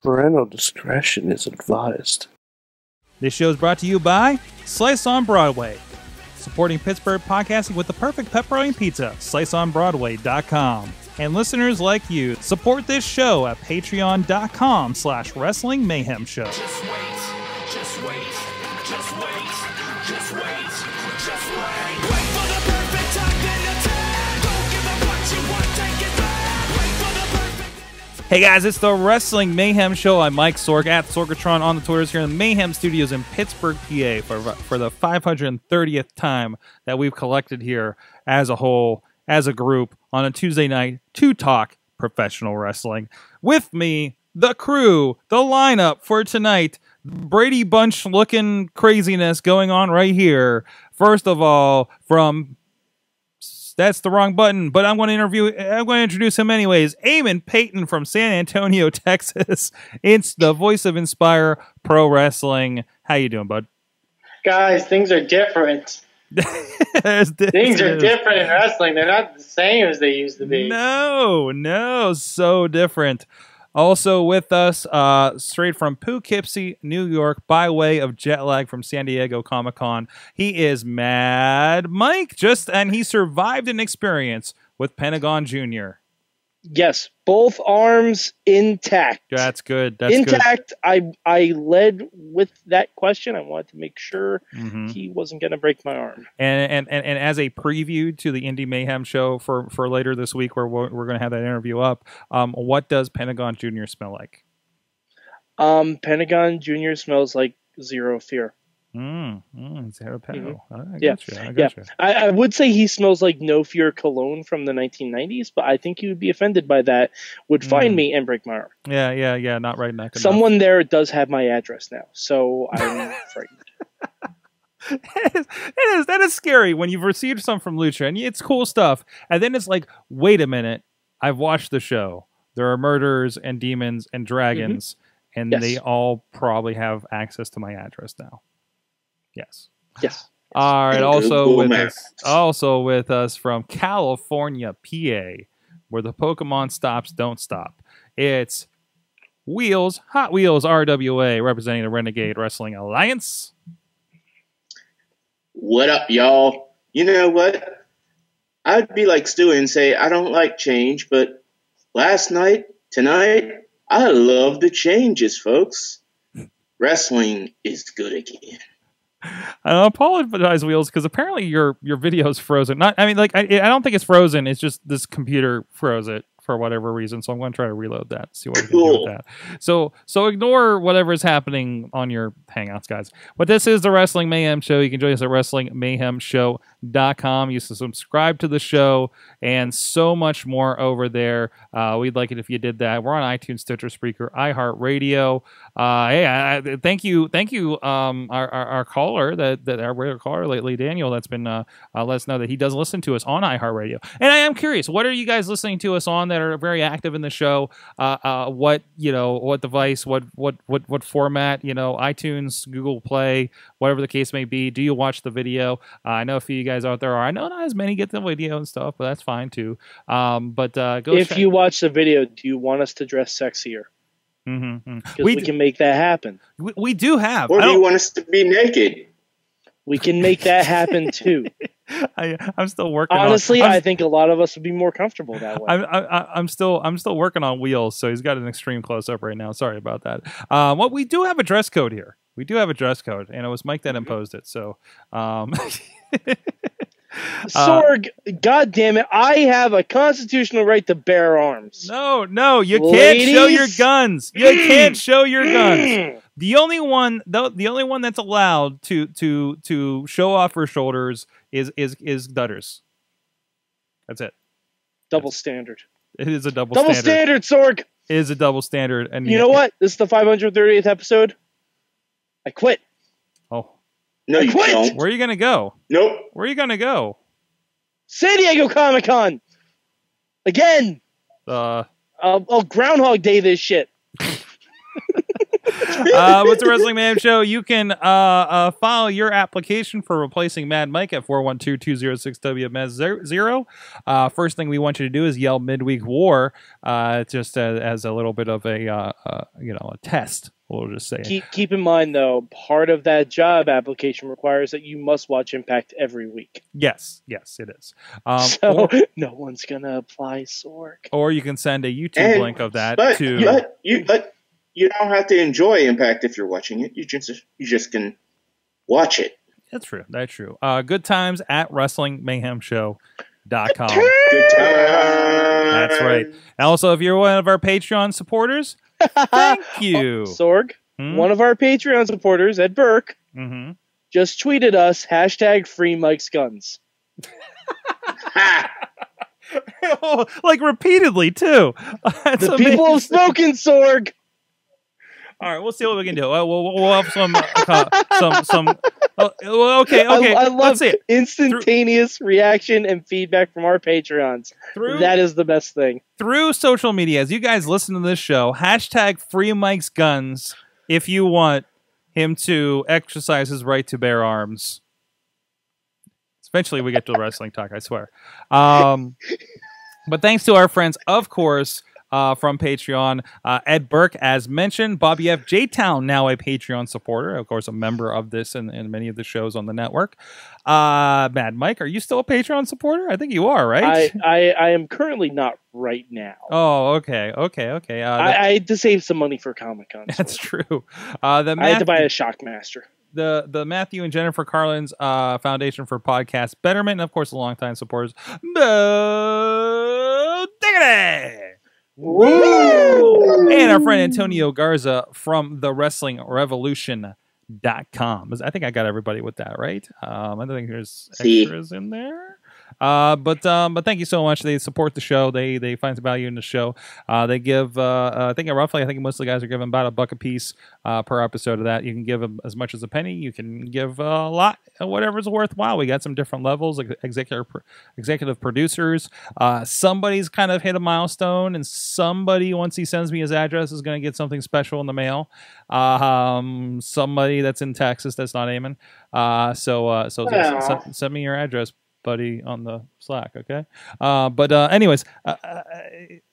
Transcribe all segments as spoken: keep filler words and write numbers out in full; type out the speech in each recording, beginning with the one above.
Parental discretion is advised. This show is brought to you by Slice on Broadway, supporting Pittsburgh podcasting with the perfect pepperoni pizza, slice on broadway dot com. And listeners like you, support this show at patreon.com slash wrestling mayhem show. Just wait, just wait, just wait, just wait, just wait. Wait for the perfect time to attack. Don't give up what you want, take it back. Wait for the perfect... Hey guys, it's the Wrestling Mayhem Show. I'm Mike Sorg at Sorgatron on the Twitters here in the Mayhem Studios in Pittsburgh, P A for, for the five hundred thirtieth time that we've collected here as a whole, as a group, on a Tuesday night to talk professional wrestling. With me, the crew, the lineup for tonight, Brady Bunch looking craziness going on right here. First of all, from... That's the wrong button, but I'm going to interview... I'm going to introduce him anyways. Eamon Paton from San Antonio, Texas. It's the voice of Inspire Pro Wrestling. How you doing, bud? Guys, things are different. Things are different in wrestling. They're not the same as they used to be. No, no, so different. Also with us, uh, straight from Poughkeepsie, New York, by way of jet lag from San Diego Comic-Con, he is Mad Mike. Just and he survived an experience with Pentagon Junior Yes, both arms intact. That's good. That's intact. Good. I I led with that question. I wanted to make sure mm-hmm. he wasn't going to break my arm. And, and and and as a preview to the Indie Mayhem show for for later this week, where we're, we're going to have that interview up. Um, what does Pentagon Junior smell like? Um, Pentagon Junior smells like zero fear. Mm, mm, zero pedal. Mm-hmm. I got yeah, you, I, got yeah. you. I, I would say he smells like No Fear cologne from the nineteen nineties, but I think he would be offended by that. Would find mm. me and break my arm. Yeah, yeah, yeah. Not right neck. Someone enough. There does have my address now, so I'm frightened. It is, it is that is scary when you've received some from Lucha, and it's cool stuff, and then it's like, wait a minute, I've watched the show. There are murders and demons and dragons, mm-hmm. and yes. they all probably have access to my address now. Yes. Yes. All right. Also with us, also with us from California, P A, where the Pokemon stops don't stop. It's Wheels, Hot Wheels, R W A, representing the Renegade Wrestling Alliance. What up, y'all? You know what? I'd be like Stu and say I don't like change, but last night, tonight, I love the changes, folks. Wrestling is good again. I apologize, Wheels, because apparently your your video's frozen. Not, I mean, like I, I don't think it's frozen. It's just this computer froze it for whatever reason. So I'm going to try to reload that. See what cool. we can do with that. So so ignore whatever is happening on your Hangouts, guys. But this is the Wrestling Mayhem Show. You can join us at wrestling mayhem show dot com. You can subscribe to the show and so much more over there. Uh, we'd like it if you did that. We're on iTunes, Stitcher, Spreaker, iHeartRadio. Uh, hey, I, I, thank you, thank you, um, our, our our caller that that our regular caller lately, Daniel, that's been uh, uh, let us know that he does listen to us on iHeartRadio. And I am curious, what are you guys listening to us on that are very active in the show? Uh, uh, what you know, what device, what what what what format? You know, iTunes, Google Play, whatever the case may be. Do you watch the video? Uh, I know a few of you guys out there are. I know not as many get the video and stuff, but that's fine too. Um, but uh, go. If you watch the video, do you want us to dress sexier? Mm-hmm. We, we can make that happen. We, we do have. Or do you want us to be naked? We can make that happen too. I, I'm still working. Honestly, on, I think a lot of us would be more comfortable that way. I, I, I'm still, I'm still working on Wheels, so he's got an extreme close up right now. Sorry about that. Uh, well, we do have a dress code here. We do have a dress code, and it was Mike that imposed it. So, um, Sorg, uh, God damn it! I have a constitutional right to bear arms. No, no, you Ladies? can't show your guns. You can't show your guns. The only one, the, the only one that's allowed to to to show off her shoulders is is is Dutters. That's it. Double that's, standard. It is a double, double standard. Double standard, Sorg. It is a double standard, and you yeah, know what? This is the five hundred thirtieth episode. I quit. Oh no, I you quit. Don't. Where are you gonna go? Nope. Where are you gonna go? San Diego Comic Con again. Uh, I'll, I'll Groundhog Day this shit. Uh, what's the Wrestling Mayhem Show? You can uh, uh, file your application for replacing Mad Mike at four one two, two oh six, W M S zero. Uh, first thing we want you to do is yell Midweek War, uh, just as, as a little bit of a, uh, uh, you know, a test. We'll just say keep, keep in mind, though, part of that job application requires that you must watch Impact every week. Yes, yes, it is. Um, so or, no one's going to apply Sork. Or you can send a YouTube and, link of that but, to... But you, but you don't have to enjoy Impact if you're watching it. You just, you just can watch it. That's true. That's trayou. Uh, good times at wrestling mayhem show dot com. Good times! That's right. And also, if you're one of our Patreon supporters... Thank you. Oh, Sorg, hmm? one of our Patreon supporters, Ed Burke, mm-hmm. just tweeted us, hashtag free Mike's guns. Oh, like repeatedly, too. That's the amazing. People have spoken, Sorg. All right, we'll see what we can do. Uh, we'll, we'll have some... Uh, some, some uh, okay, okay. I, I love it. Instantaneous Through, reaction and feedback from our Patreons. Through, that is the best thing. Through social media, as you guys listen to this show, hashtag free Mike's guns if you want him to exercise his right to bear arms. Eventually, we get to the wrestling talk, I swear. Um, but thanks to our friends, of course... Uh, from Patreon, uh, Ed Burke, as mentioned, Bobby F. J Town, now a Patreon supporter, of course, a member of this and, and many of the shows on the network. Uh, Mad Mike, are you still a Patreon supporter? I think you are, right? I, I, I am currently not right now. Oh, okay, okay, okay. Uh, I, I had to save some money for Comic-Con. That's true. Uh, the I had to buy a Shockmaster. The, the Matthew and Jennifer Carlin's uh, Foundation for Podcast Betterment, and of course, the longtime supporters, Bo Diggity! Woo! And our friend Antonio Garza from the wrestling revolution dot com. I think I got everybody with that, right? Um, I don't think there's extras See. in there. Uh, but um, but thank you so much. They support the show. They they find some value in the show. Uh, they give. Uh, I think roughly. I think most of the guys are giving about a buck a piece uh, per episode of that. You can give them as much as a penny. You can give a lot. Whatever's worthwhile. We got some different levels. Like executive executive producers. Uh, somebody's kind of hit a milestone, and somebody once he sends me his address is going to get something special in the mail. Uh, um, somebody that's in Texas that's not Eamon. Uh, so uh, so yeah. send, send me your address. Buddy on the Slack, okay? Uh, but uh, anyways, uh, uh,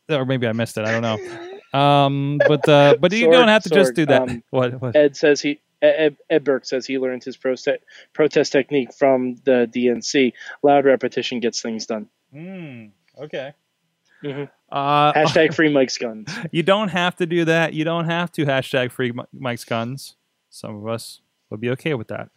or maybe I missed it. I don't know. Um, but uh, but Sorg, you don't have to Sorg, just do that. Um, what, what? Ed says he Ed, Ed Burke says he learned his protest protest technique from the D N C. Loud repetition gets things done. Mm, okay. Mm-hmm. uh, hashtag free Mike's guns. You don't have to do that. You don't have to hashtag free Mike's guns. Some of us would be okay with that.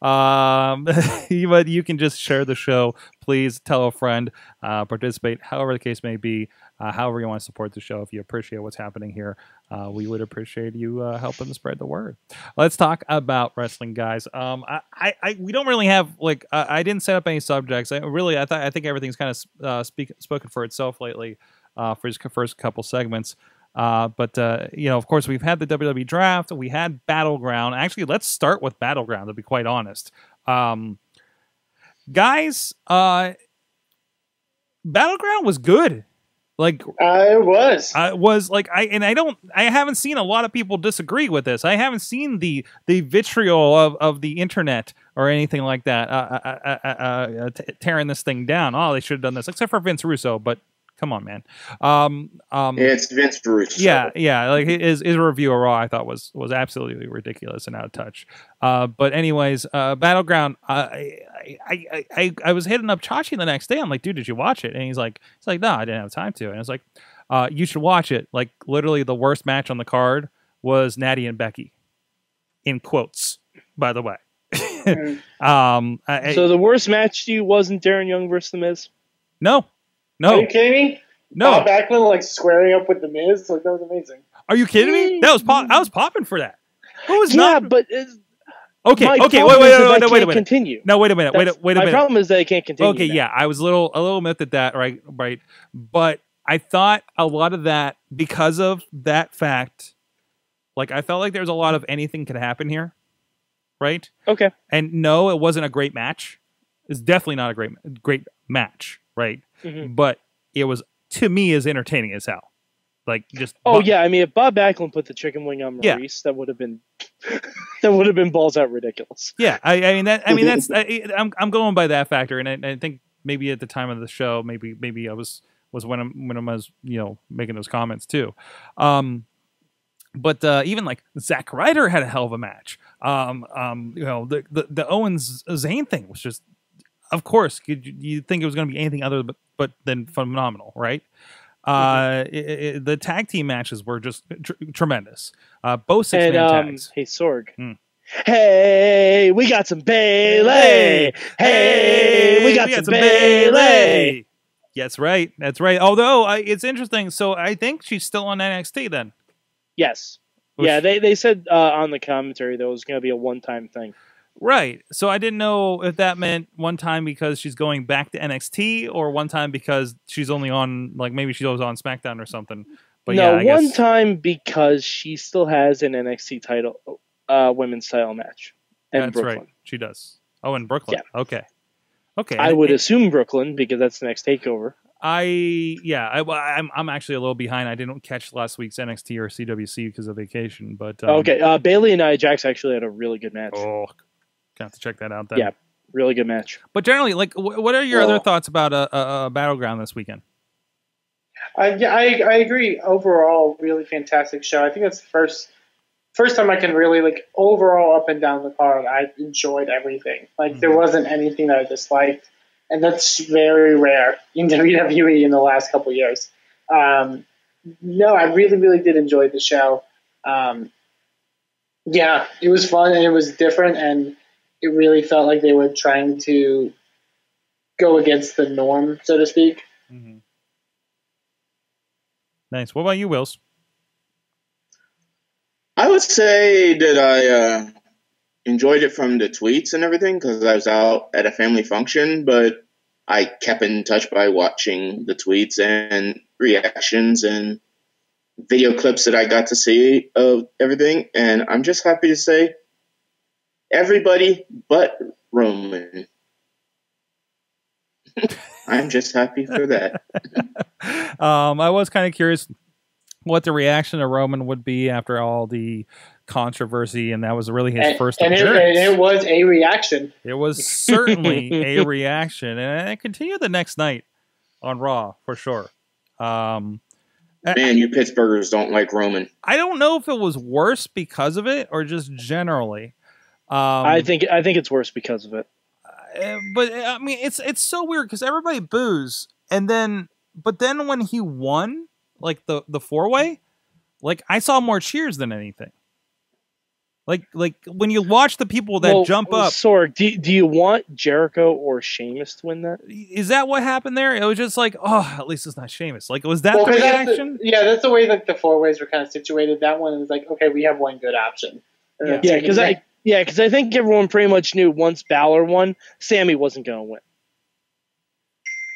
Um, but you can just share the show. Please tell a friend, uh, participate, however the case may be, uh, however you want to support the show. If you appreciate what's happening here, uh, we would appreciate you uh, helping to spread the word. Let's talk about wrestling, guys. Um, I, I, I we don't really have like I, I didn't set up any subjects. I really, I thought I think everything's kind of uh, speak, spoken for itself lately uh, for his first couple segments. Uh, but, uh, you know, of course, we've had the W W E draft. We had Battleground. Actually, let's start with Battleground, to be quite honest. Um, guys, uh, Battleground was good. Like I was, I was like, I, and I don't, I haven't seen a lot of people disagree with this. I haven't seen the, the vitriol of, of the internet or anything like that, uh, uh, uh, uh, t tearing this thing down. Oh, they should have done this, except for Vince Russo, but. Come on, man. Um, um, it's Vince Russo. Yeah, yeah. Like his, his review of Raw, I thought was was absolutely ridiculous and out of touch. Uh, but anyways, uh, Battleground. Uh, I, I I I was hitting up Chachi the next day. I'm like, dude, did you watch it? And he's like, it's like, no, I didn't have time to. And I was like, uh, you should watch it. Like literally, the worst match on the card was Natty and Becky, in quotes, by the way. um, I, so the worst match to you wasn't Darren Young versus The Miz? No. No. Are you kidding me? No. Bob Backlund like squaring up with The Miz, like that was amazing. Are you kidding me? That was pop I was popping for that. Who was yeah, not? But okay, okay, wait, wait, wait, no, wait a minute. Continue. No, wait a minute. That's, wait, a, wait a my minute. My problem is that I can't continue. Okay, now. yeah, I was a little, a little miffed at that, right, right. But I thought a lot of that because of that fact, like I felt like there was a lot of anything could happen here, right? Okay. And no, it wasn't a great match. It's definitely not a great, great match. Right, mm-hmm. But it was to me as entertaining as hell. Like just. Oh Bob- yeah, I mean, if Bob Backlund put the chicken wing on Maurice, yeah. that would have been that would have been balls out ridiculous. Yeah, I, I mean that. I mean that's. I, I'm I'm going by that factor, and I, I think maybe at the time of the show, maybe maybe I was was when I'm when I was you know making those comments too. Um, But uh, even like Zack Ryder had a hell of a match. Um, um, you know the the, the Owens Zayn thing was just, of course, could you you'd think it was going to be anything other but but than phenomenal, right? Uh, mm-hmm. it, it, the tag team matches were just tr- tremendous. Uh, both six man um, tags. Hey Sorg. Mm. Hey, we got some Bayley. Hey, we got, we got some, some Bayley. Bayley. Yes, right. That's right. Although I, it's interesting. So I think she's still on N X T then. Yes. Which, yeah, they, they said uh, on the commentary that it was going to be a one-time thing. Right. So I didn't know if that meant one time because she's going back to N X T or one time because she's only on, like, maybe she's always on SmackDown or something. But no, yeah, I one guess. time because she still has an N X T title, uh, women's title match in that's Brooklyn. Right. She does. Oh, in Brooklyn. Yeah. Okay. Okay. I and would it, assume Brooklyn because that's the next takeover. I yeah I, I'm I'm actually a little behind. I didn't catch last week's N X T or C W C because of vacation. But um, okay, uh, Bayley and Nia Jax actually had a really good match. Oh, gonna have to check that out then. Yeah, really good match. But generally, like, wh- what are your well, other thoughts about a uh, uh, Battleground this weekend? I, yeah, I I agree. Overall, really fantastic show. I think that's the first first time I can really like overall up and down the card. I enjoyed everything. Like mm-hmm. there wasn't anything that I disliked. And that's very rare in W W E in the last couple of years. Um, no, I really, really did enjoy the show. Um, yeah, it was fun and it was different, and it really felt like they were trying to go against the norm, so to speak. Mm-hmm. Nice. What about you, Wills? I would say that I... Uh... enjoyed it from the tweets and everything because I was out at a family function, but I kept in touch by watching the tweets and reactions and video clips that I got to see of everything. And I'm just happy to say everybody but Roman. I'm just happy for that. um, I was kind of curious what the reaction of Roman would be after all the controversy, and that was really his and, first and it, and it was a reaction. It was certainly a reaction, and it continued the next night on Raw for sure. Um, Man, I, you Pittsburghers don't like Roman. I don't know if it was worse because of it or just generally. Um, I think I think it's worse because of it. Uh, but I mean, it's it's so weird because everybody boos, and then but then when he won, like the the four way, like I saw more cheers than anything. Like, like when you watch the people that well, jump up. Sorg, do, do you want Jericho or Sheamus to win that? Is that what happened there? It was just like, oh, at least it's not Sheamus. Like, was that well, the reaction? That's the, yeah, that's the way that the four ways were kind of situated. That one was like, okay, we have one good option. Yeah, because yeah, I yeah, because I think everyone pretty much knew once Balor won, Sami wasn't going to win.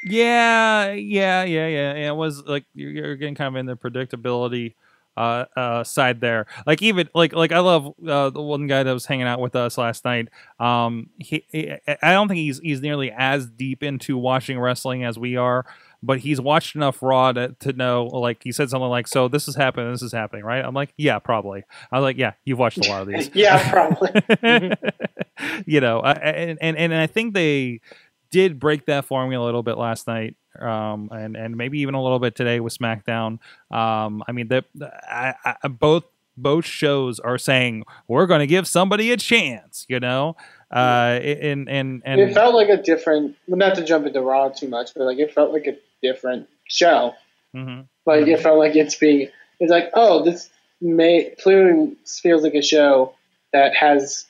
Yeah, yeah, yeah, yeah. And it was like you're, you're getting kind of in the predictability. Uh, uh, side there, like even like like I love uh, the one guy that was hanging out with us last night. Um, he, he I don't think he's he's nearly as deep into watching wrestling as we are, but he's watched enough Raw to, to know. Like he said something like, "So this is happening, this is happening, right?" I'm like, "Yeah, probably." I was like, "Yeah, you've watched a lot of these." Yeah, probably. You know, uh, and, and and I think they did break that formula a little bit last night. Um, and, and maybe even a little bit today with SmackDown. Um, I mean, the, I, I, both both shows are saying we're going to give somebody a chance, you know. Uh, and, and and it felt like a different. Well, not to jump into Raw too much, but like it felt like a different show. Mm-hmm. Like mm-hmm. it felt like it's being. It's like oh, this may clearly feels like a show that has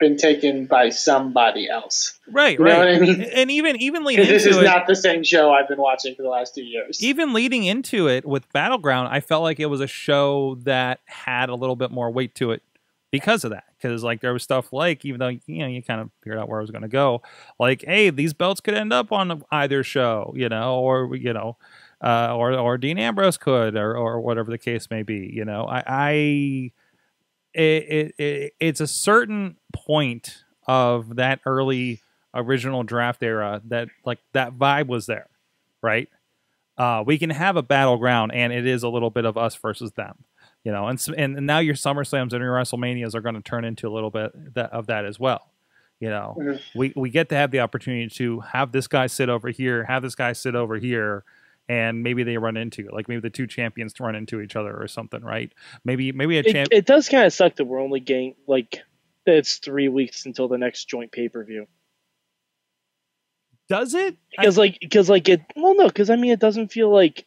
been taken by somebody else, right? You know right. What I mean? And even even leading into it, this is not the same show I've been watching for the last two years. Even leading into it with Battleground, I felt like it was a show that had a little bit more weight to it because of that. Because like there was stuff like, even though you know you kind of figured out where I was going to go, like hey, these belts could end up on either show, you know, or you know, uh, or or Dean Ambrose could, or or whatever the case may be, you know. I. I It, it, it it's a certain point of that early original draft era that like that vibe was there, right? Uh, we can have a battleground, and it is a little bit of us versus them, you know. And and now your SummerSlams and your WrestleManias are going to turn into a little bit of that as well. You know, mm-hmm. we we get to have the opportunity to have this guy sit over here, have this guy sit over here, and maybe they run into like maybe the two champions run into each other or something, right? Maybe maybe a champ. It, it does kind of suck that we're only getting like it's three weeks until the next joint pay per view. Does it? Because I, like because like it well no because I mean it doesn't feel like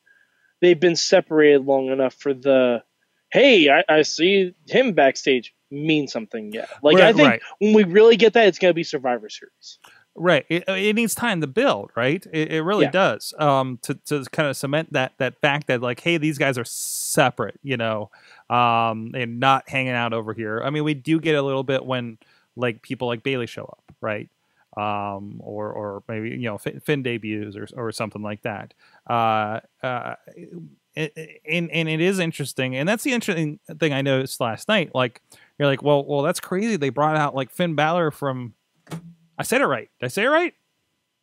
they've been separated long enough for the hey I, I see him backstage. Mean something yet. Like right, I think right. when we really get that, it's going to be Survivor Series. Right. It, it needs time to build, right? It, it really yeah. does um, to, to kind of cement that, that fact that like, hey, these guys are separate, you know, um, and not hanging out over here. I mean, we do get a little bit when like people like Bayley show up, right? Um, or, or maybe, you know, Finn, Finn debuts or, or something like that. Uh, uh, it, and, and it is interesting. And that's the interesting thing I noticed last night. Like, You're like, well, well, that's crazy. They brought out like Finn Balor from. I said it right. Did I say it right?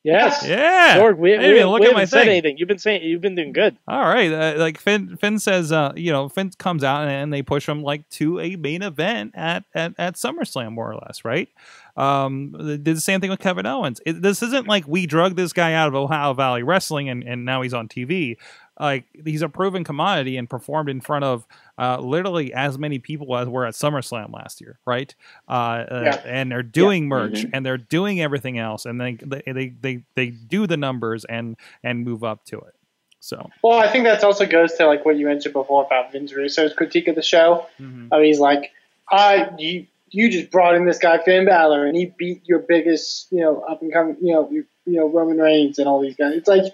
Yes. Yeah. Lord, we, we, we look at my thing. Anything. You've been saying you've been doing good. All right. Uh, like Finn, Finn says, uh, you know, Finn comes out and, and they push him like to a main event at at, at SummerSlam, more or less, right? Um, they did the same thing with Kevin Owens. It, this isn't like we drug this guy out of Ohio Valley Wrestling and and now he's on T V. Like he's a proven commodity and performed in front of uh, literally as many people as were at SummerSlam last year, right? Uh, yeah. uh, and they're doing yeah. merch mm-hmm. and they're doing everything else, and they they they they do the numbers and and move up to it. So well, I think that also goes to like what you mentioned before about Vince Russo's critique of the show. Mm-hmm. I mean, he's like, I you you just brought in this guy Finn Balor and he beat your biggest, you know, up and coming, you know, you, you know Roman Reigns and all these guys. It's like.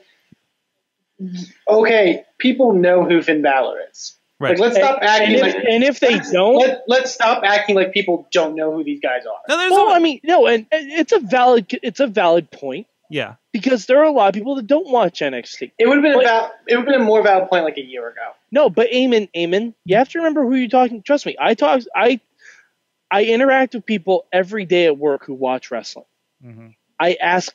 Okay, people know who Finn Balor is. Right. Like, let's stop and, acting and if, like, and if they don't, let, let's stop acting like people don't know who these guys are. No, there's well, no, I mean, no, and, and it's a valid, it's a valid point. Yeah, because there are a lot of people that don't watch N X T. It would have been about, it would have been a more valid point like a year ago. No, but Eamon, Eamon, you have to remember who you're talking. Trust me, I talk, I, I interact with people every day at work who watch wrestling. Mm-hmm. I ask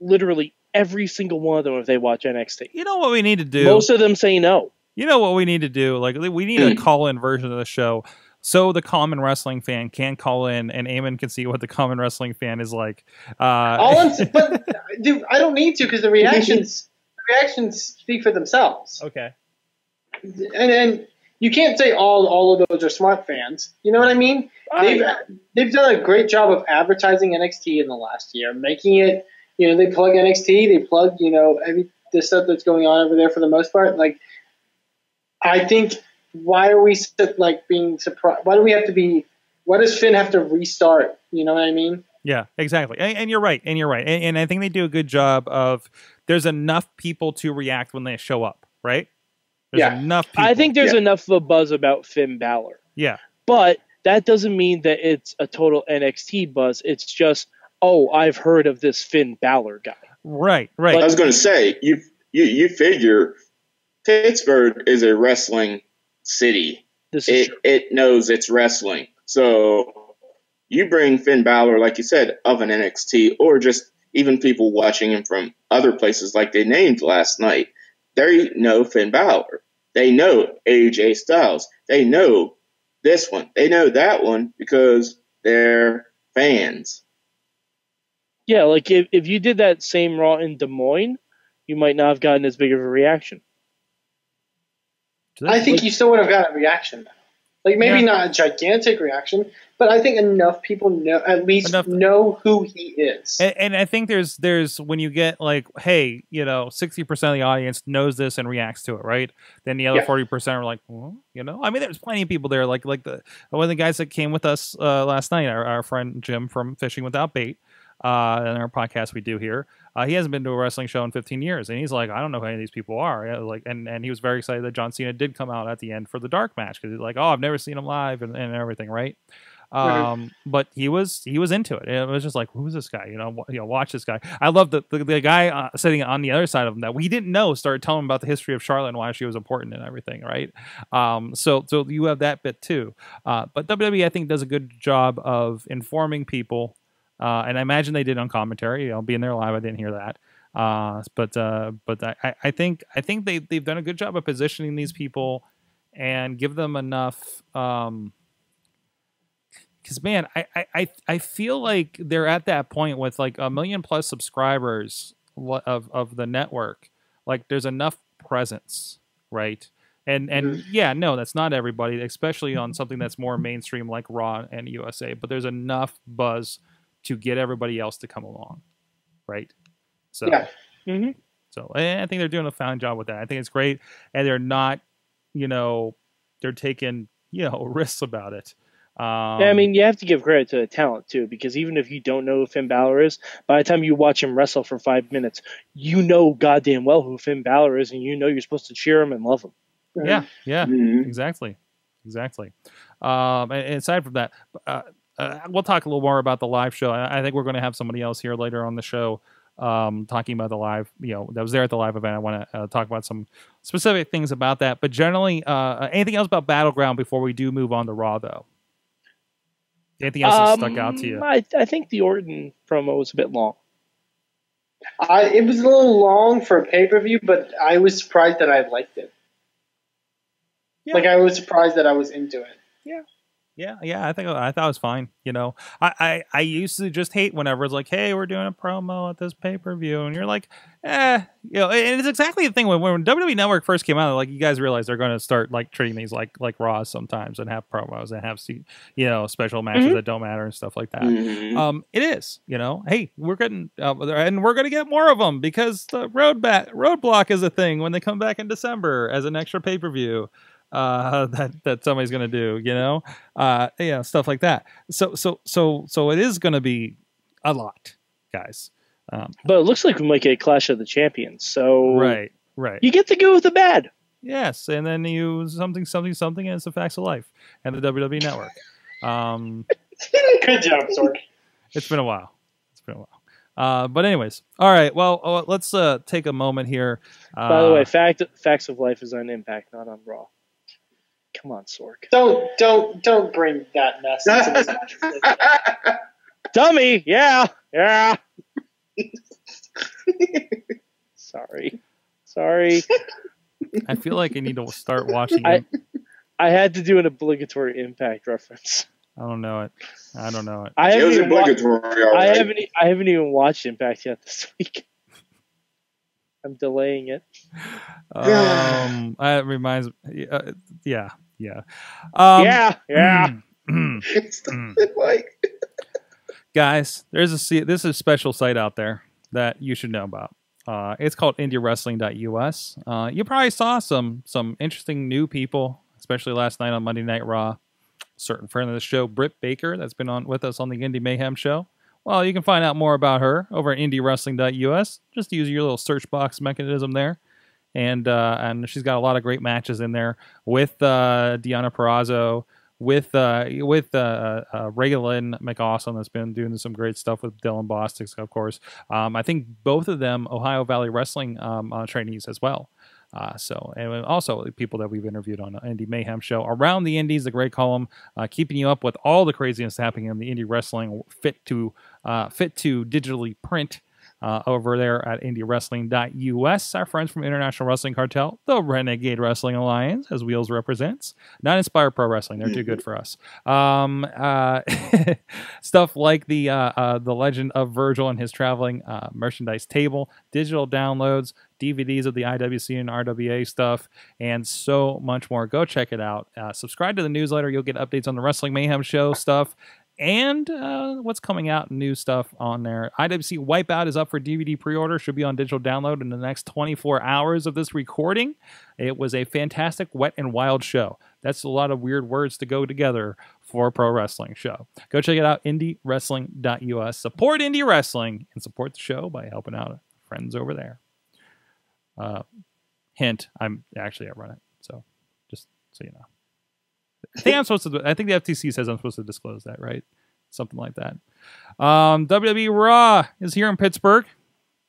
literally. Every single one of them if they watch N X T. You know what we need to do? Most of them say no. You know what we need to do? Like we need a call-in version of the show so the common wrestling fan can call in and Eamon can see what the common wrestling fan is like. Uh, All I'm, but dude, I don't need to because the reactions the reactions speak for themselves. Okay. And then you can't say all all of those are smart fans. You know what I mean? I, they've they've done a great job of advertising N X T in the last year, making it. You know, they plug N X T, they plug, you know, every the stuff that's going on over there for the most part. Like, I think, why are we, like, being surprised? Why do we have to be, why does Finn have to restart? You know what I mean? Yeah, exactly. And, and you're right, and you're right. And, and I think they do a good job of, there's enough people to react when they show up, right? There's yeah. enough people. I think there's yeah. enough of a buzz about Finn Balor. Yeah. But that doesn't mean that it's a total N X T buzz. It's just, oh, I've heard of this Finn Balor guy. Right, right. Like, I was going to say, you, you you figure Pittsburgh is a wrestling city. This is it, true. It knows it's wrestling. So you bring Finn Balor, like you said, of an N X T, or just even people watching him from other places like they named last night. They know Finn Balor. They know A J Styles. They know this one. They know that one because they're fans. Yeah, like if, if you did that same Raw in Des Moines, you might not have gotten as big of a reaction. I think you still would have got a reaction, though. Like maybe yeah. not a gigantic reaction, but I think enough people know at least enough. know who he is. And, and I think there's there's when you get like, hey, you know, sixty percent of the audience knows this and reacts to it, right? Then the other forty yeah. percent are like, well, you know, I mean, there's plenty of people there. Like like the one of the guys that came with us uh, last night, our, our friend Jim from Fishing Without Bait. Uh, in our podcast we do here, uh, he hasn't been to a wrestling show in fifteen years, and he's like, I don't know who any of these people are. Yeah, like, and and he was very excited that John Cena did come out at the end for the dark match because he's like, oh, I've never seen him live and, and everything, right? Um, but he was he was into it. It was just like, who's this guy? You know, you know, watch this guy. I love the the, the guy uh, sitting on the other side of him that we didn't know started telling him about the history of Charlotte and why she was important and everything, right? Um, so so you have that bit too. Uh, but W W E I think does a good job of informing people. Uh, and I imagine they did on commentary. You know, being there live, I didn't hear that. Uh, but uh, but I, I think I think they they've done a good job of positioning these people and give them enough. Um, because man, I, I I feel like they're at that point with like a million plus subscribers of of the network. Like there's enough presence, right? And and yeah, no, that's not everybody, especially on something that's more mainstream like Raw and U S A. But there's enough buzz to get everybody else to come along, right? So, yeah. Mm-hmm. So I think they're doing a fine job with that. I think it's great, and they're not, you know, they're taking, you know, risks about it. Um, yeah, I mean, you have to give credit to the talent too, because even if you don't know who Finn Balor is, by the time you watch him wrestle for five minutes, you know goddamn well who Finn Balor is, and you know you're supposed to cheer him and love him. Right? Yeah, yeah, mm-hmm. exactly, exactly. Um, and, and aside from that, uh, uh, we'll talk a little more about the live show. I, I think we're going to have somebody else here later on the show. Um, talking about the live, you know, that was there at the live event. I want to uh, talk about some specific things about that. But generally, uh, anything else about Battleground before we do move on to Raw, though? Anything else um, that stuck out to you? I, I think the Orton promo was a bit long. I, it was a little long for a pay-per-view, but I was surprised that I liked it. Yeah. Like, I was surprised that I was into it. Yeah. Yeah, yeah, I think I thought it was fine. You know, I, I, I used to just hate whenever it's like, hey, we're doing a promo at this pay per view, and you're like, eh, you know, and it's exactly the thing when when W W E Network first came out, like you guys realize they're going to start like treating these like like Raw sometimes and have promos and have you know special matches mm-hmm. that don't matter and stuff like that. Mm-hmm. Um, it is, you know, hey, we're getting uh, and we're going to get more of them because the road bat roadblock is a thing when they come back in December as an extra pay per view. Uh, that that somebody's gonna do, you know, uh, yeah, stuff like that. So so so so it is gonna be a lot, guys. Um, but it looks like we might get a Clash of the Champions. So right, right. You get to go with the bad. Yes, and then you something something something, and it's the facts of life and the W W E Network. Um, good job, Sork. It's been a while. It's been a while. Uh, but anyways, all right. Well, uh, let's uh, take a moment here. Uh, By the way, fact facts of life is on Impact, not on Raw. Come on, Sork. Don't, don't, don't bring that mess into this. Dummy, yeah, yeah. Sorry. Sorry. I feel like I need to start watching it. I had to do an obligatory Impact reference. I don't know it. I don't know it. I it was obligatory. Watched, right. I, haven't, I haven't even watched Impact yet this week. I'm delaying it. Um, that reminds me. Uh, yeah, yeah, um, yeah, yeah. Like, guys, there's a this is a special site out there that you should know about. Uh, it's called Indie Wrestling dot U S. Uh, you probably saw some some interesting new people, especially last night on Monday Night Raw. A certain friend of the show, Britt Baker, that's been on with us on the Indie Mayhem show. Well, you can find out more about her over at Indie Wrestling dot U S. Just use your little search box mechanism there. And uh, and she's got a lot of great matches in there with uh, Deanna Perrazzo, with uh, with uh, uh, Raylan McAwesome that's been doing some great stuff with Dylan Bostwick, of course. Um, I think both of them Ohio Valley Wrestling um, uh, trainees as well. Uh, so, and also people that we've interviewed on the Indie Mayhem show around the Indies, the great column, uh, keeping you up with all the craziness happening in the indie wrestling fit to, uh, fit to digitally print, uh, over there at Indie Wrestling dot U S. Our friends from International Wrestling Cartel, the Renegade Wrestling Alliance, as Wheels represents, not Inspire Pro Wrestling. They're too good for us. Um, uh, stuff like the, uh, uh, the Legend of Virgil and his traveling, uh, merchandise table, digital downloads, D V Ds of the I W C and R W A stuff, and so much more. Go check it out. Uh, subscribe to the newsletter. You'll get updates on the Wrestling Mayhem Show stuff and uh, what's coming out, new stuff on there. I W C Wipeout is up for D V D pre-order. Should be on digital download in the next twenty-four hours of this recording. It was a fantastic, wet and wild show. That's a lot of weird words to go together for a pro wrestling show. Go check it out, Indie Wrestling dot U S. Support indie wrestling and support the show by helping out friends over there. Uh, hint, I'm actually, I run it. So just so you know, I think I'm supposed to, I think the F T C says I'm supposed to disclose that, right? Something like that. Um, W W E Raw is here in Pittsburgh,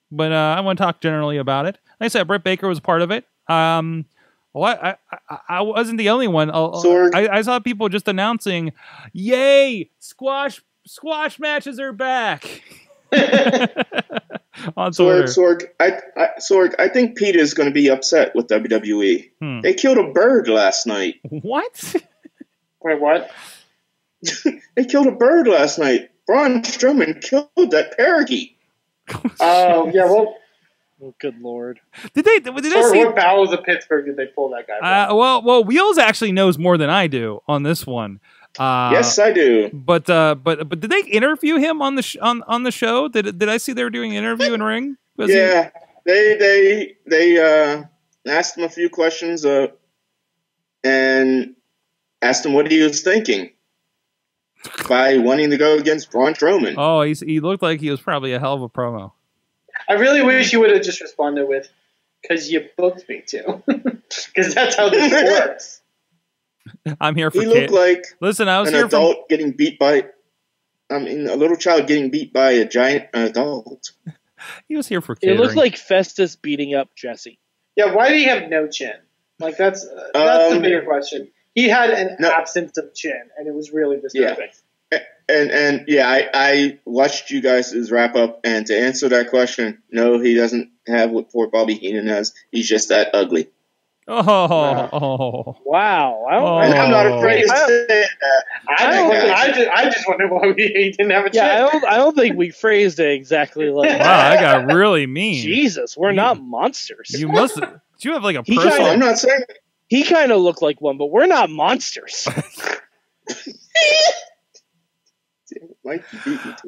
but, uh, I want to talk generally about it. Like I said, Britt Baker was part of it. Um, well, I, I, I wasn't the only one. I, I, I saw people just announcing, yay, squash, squash matches are back. on Sorg, Sorg, I, I, Sorg, I think Peter's going to be upset with W W E. Hmm. They killed a bird last night. What? Wait, what? They killed a bird last night. Braun Strowman killed that parakeet. Oh, uh, yeah, well... Oh, good lord! Did they? Did they Sorry, see what Bowels of Pittsburgh did they pull that guy from? Uh, well, well, Wheels actually knows more than I do on this one. Uh, yes, I do. But uh, but but did they interview him on the sh on on the show? Did did I see they were doing an interview in ring? Was yeah, he... they they they uh, asked him a few questions uh, and asked him what he was thinking by wanting to go against Braun Strowman. Oh, he's, he looked like he was probably a hell of a promo. I really wish you would have just responded with, because you booked me to. Because that's how this works. I'm here for he looked like Listen, I was an here adult from... getting beat by, I mean, a little child getting beat by a giant adult. He was here for catering. It looked like Festus beating up Jesse. Yeah, why did he have no chin? Like, that's, uh, that's um, the bigger question. He had an no, absence of chin, and it was really disturbing. Yeah. And and yeah, I, I watched you guys' wrap up, and to answer that question, no, he doesn't have what poor Bobby Heenan has. He's just that ugly. Oh wow! Oh. wow. I don't, oh. I'm not afraid to say that. I, I, don't think, I just I just wonder why he didn't have a chin. Yeah, I don't I don't think we phrased it exactly like that. Wow, I got really mean. Jesus, we're you, not monsters. You must. Do you have like a person? Kinda, I'm not saying. He kind of looked like one, but we're not monsters.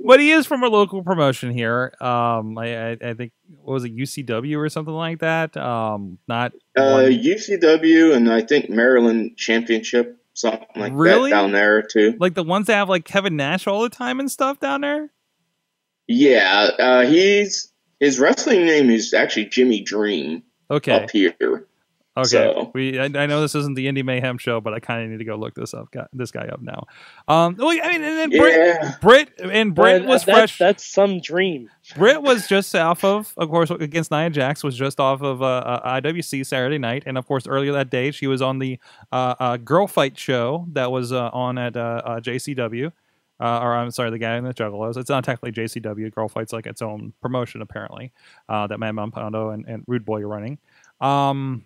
But he is from a local promotion here. Um, I, I, I think what was it, U C W or something like that. Um, not uh, U C W, and I think Maryland Championship, something like really? that down there too. Like the ones that have like Kevin Nash all the time and stuff down there. Yeah, uh, he's his wrestling name is actually Jimmy Dream. Okay, up here. Okay, so. we. I, I know this isn't the Indie Mayhem show, but I kind of need to go look this up. Got this guy up now. Um, well, I mean, and then Britt, yeah. Britt and Britt was that, fresh. That's some dream. Britt was just off of, of course, against Nia Jax was just off of uh, I W C Saturday night, and of course earlier that day she was on the uh, uh, Girl Fight show that was uh, on at uh, uh, J C W. Uh, or I'm sorry, the guy in the Juggalos. It's not technically J C W. Girl Fight's like its own promotion apparently. Uh, that Madman Pondo and, and Rude Boy are running. Um,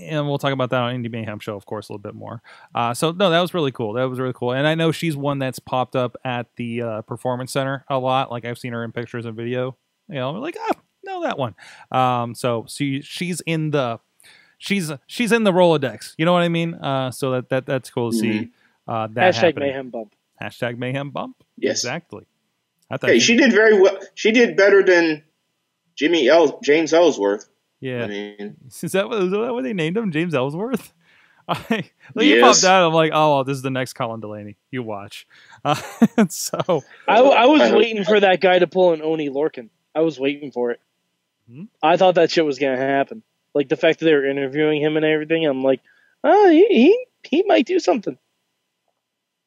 And we'll talk about that on Indie Mayhem show, of course, a little bit more. Uh, so, no, that was really cool. That was really cool. And I know she's one that's popped up at the uh, Performance Center a lot. Like, I've seen her in pictures and video. You know, I'm like, oh, no, that one. Um, so, she, she's in the she's she's in the Rolodex. You know what I mean? Uh, so, that, that that's cool to mm-hmm. see uh, that Hashtag happening. Mayhem Bump. Hashtag Mayhem Bump. Yes. Exactly. I thought hey, she, she did very well. She did better than Jimmy El James Ellsworth. Yeah, I mean, is that what, is that what they named him, James Ellsworth? I, like yes. He popped out. I'm like, oh, this is the next Colin Delaney. You watch. Uh, so I, I was I waiting for that guy to pull an Oni Lorcan. I was waiting for it. Hmm? I thought that shit was gonna happen. Like the fact that they were interviewing him and everything. I'm like, oh, he he, he might do something.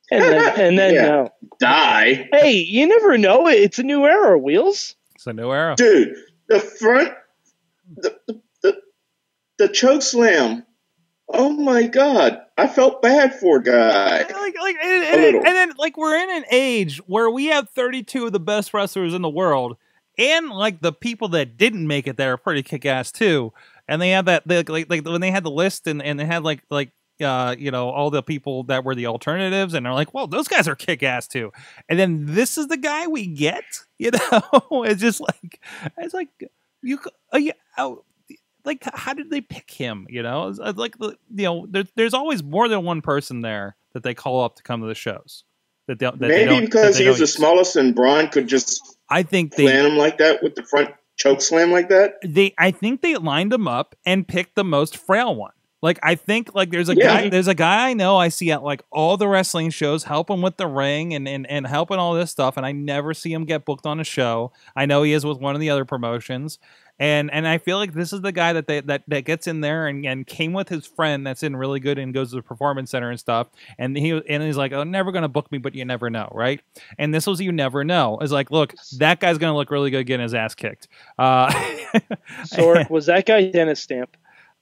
And then, and then yeah. no, die. Hey, you never know. It's a new era, Wheels. It's a new era, dude. The front. The, the, the choke slam. Oh my god. I felt bad for guy. Like, like, and, and, and, and then like we're in an age where we have thirty-two of the best wrestlers in the world, and like the people that didn't make it that are pretty kick ass too. And they have that they, like like when they had the list and, and they had like like uh you know all the people that were the alternatives, and they're like, well, those guys are kick ass too. And then this is the guy we get, you know? It's just like it's like You uh, yeah, oh, like how did they pick him? You know, it's, it's like you know, there's there's always more than one person there that they call up to come to the shows. That, they, that maybe they because that they he was the smallest, and Braun could just I think they slam him like that with the front choke slam like that. They I think they lined him up and picked the most frail one. Like I think like there's a yeah. guy there's a guy I know I see at like all the wrestling shows helping with the ring and, and and helping all this stuff, and I never see him get booked on a show. I know he is with one of the other promotions, and and I feel like this is the guy that they that, that gets in there and, and came with his friend that's in really good and goes to the Performance Center and stuff, and he and he's like, oh, never gonna book me, but you never know, right? And this was you never know. It's like, look, that guy's gonna look really good getting his ass kicked. Uh, Sork, was that guy Dennis Stamp?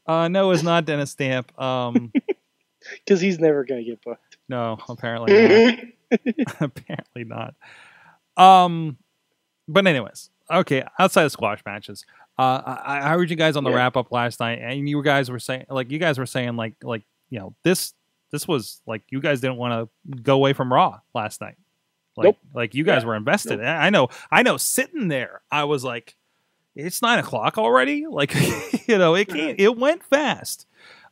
Uh, no, it's not Dennis Stamp. Um, because he's never gonna get booked. No, apparently not. Apparently not. Um, but anyways, okay, outside of squash matches, uh, I, I heard you guys on the yeah. wrap up last night, and you guys were saying, like, you guys were saying, like, like you know, this this was like you guys didn't want to go away from Raw last night. Like, nope. like you guys yeah. were invested. Nope. I know, I know. Sitting there, I was like, it's nine o'clock already. Like, you know, it can't, it went fast.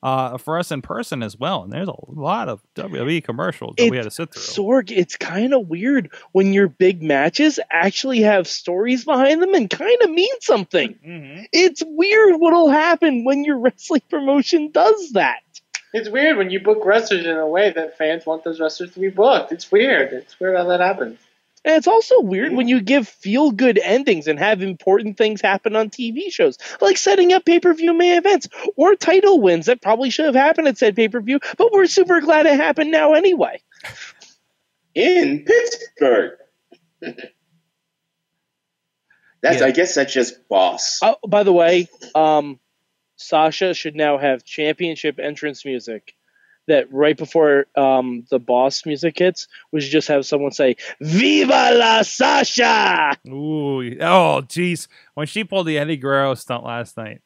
Uh, for us in person as well, and there's a lot of W W E commercials that it's, we had to sit through. Sorg, it's kind of weird when your big matches actually have stories behind them and kind of mean something. Mm-hmm. It's weird what'll happen when your wrestling promotion does that. It's weird when you book wrestlers in a way that fans want those wrestlers to be booked. It's weird. It's weird how that happens. And it's also weird when you give feel-good endings and have important things happen on T V shows, like setting up pay-per-view main events or title wins that probably should have happened at said pay-per-view, but we're super glad it happened now anyway. In Pittsburgh. That's, yeah. I guess that's just boss. Oh, by the way, um, Sasha should now have championship entrance music. That right before um, the boss music hits, we should just have someone say, Viva la Sasha! Ooh, oh, jeez. When she pulled the Eddie Guerrero stunt last night,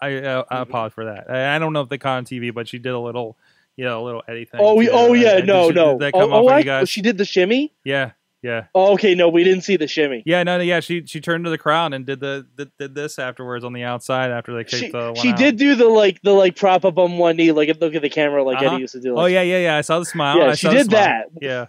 I uh, I paused for that. I, I don't know if they caught on T V, but she did a little, you know, a little Eddie thing. Oh, we, oh yeah, and no, she, no. Did oh, oh, I, you guys? She did the shimmy? Yeah, yeah. Oh, okay, no, we didn't see the shimmy. Yeah, no, no yeah, she she turned to the crowd and did the did, did this afterwards on the outside after they kicked she, the one She out. did do the like the like prop up on one knee, like look at the camera like uh-huh. Eddie used to do. Like, oh yeah, yeah, yeah. I saw the smile. Yeah, I she saw did the smile. that. Yeah.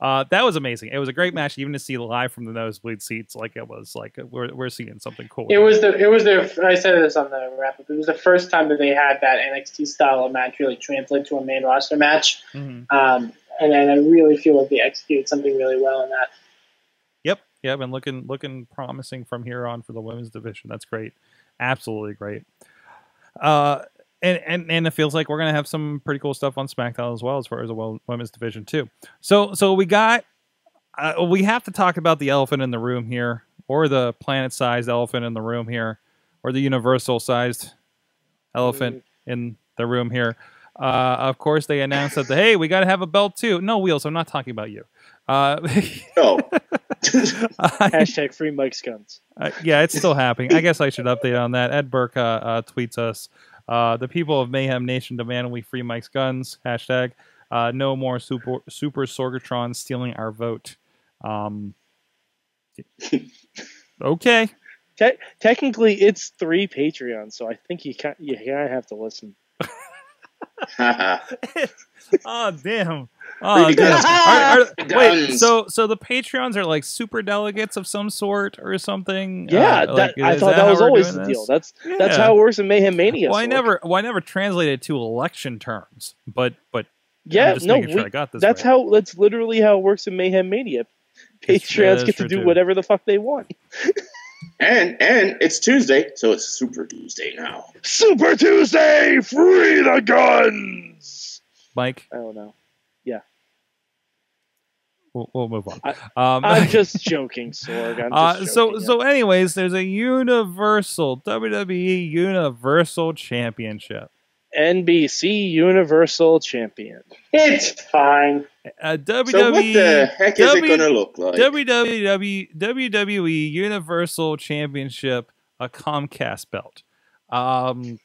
Uh, that was amazing. It was a great match, even to see live from the nosebleed seats. Like it was like we're we're seeing something cool. It was the it was their I said this on the wrap up. It was the first time that they had that N X T style of match really translate to a main roster match. Mm-hmm. Um And, and I really feel like they executed something really well in that. Yep, yeah, I've been looking, looking promising from here on for the women's division. That's great, absolutely great. Uh, and and and it feels like we're gonna have some pretty cool stuff on SmackDown as well as far as the women's division too. So so we got uh, we have to talk about the elephant in the room here, or the planet-sized elephant in the room here, or the universal-sized elephant mm. in the room here. Uh, of course, they announced that, the, hey, we got to have a belt, too. No, Wheels, I'm not talking about you. Uh, no. Hashtag free Mike's guns. Uh, yeah, it's still happening. I guess I should update on that. Ed Burke uh, uh, tweets us, uh, the people of Mayhem Nation demand we free Mike's guns. Hashtag uh, no more super, super Sorgatron stealing our vote. Um, okay. Te technically, it's three Patreons, so I think you kind you of have to listen. oh damn! Oh damn! Are, are, wait, so so the Patreons are like super delegates of some sort or something? Yeah, uh, that, like, I thought that, that was always the deal. That's yeah. that's how it works in Mayhem Mania. Well, I never, well, I never translated to election terms, but but yeah, I'm just no, making sure we, I got this. That's right. how that's literally how it works in Mayhem Mania. Patreons yeah, get to do too. whatever the fuck they want. And and it's Tuesday, so it's Super Tuesday now. Super Tuesday, free the guns, Mike. I don't know. Yeah, we'll, we'll move on. I, um, I'm just joking, Sorg. I'm just uh, joking, so yeah. so, anyways, there's a Universal W W E Universal Championship. N B C Universal Champion. It's fine. Uh, W W E, so what the heck is w, it gonna look like? W W E, W W E Universal Championship, a Comcast belt. Um,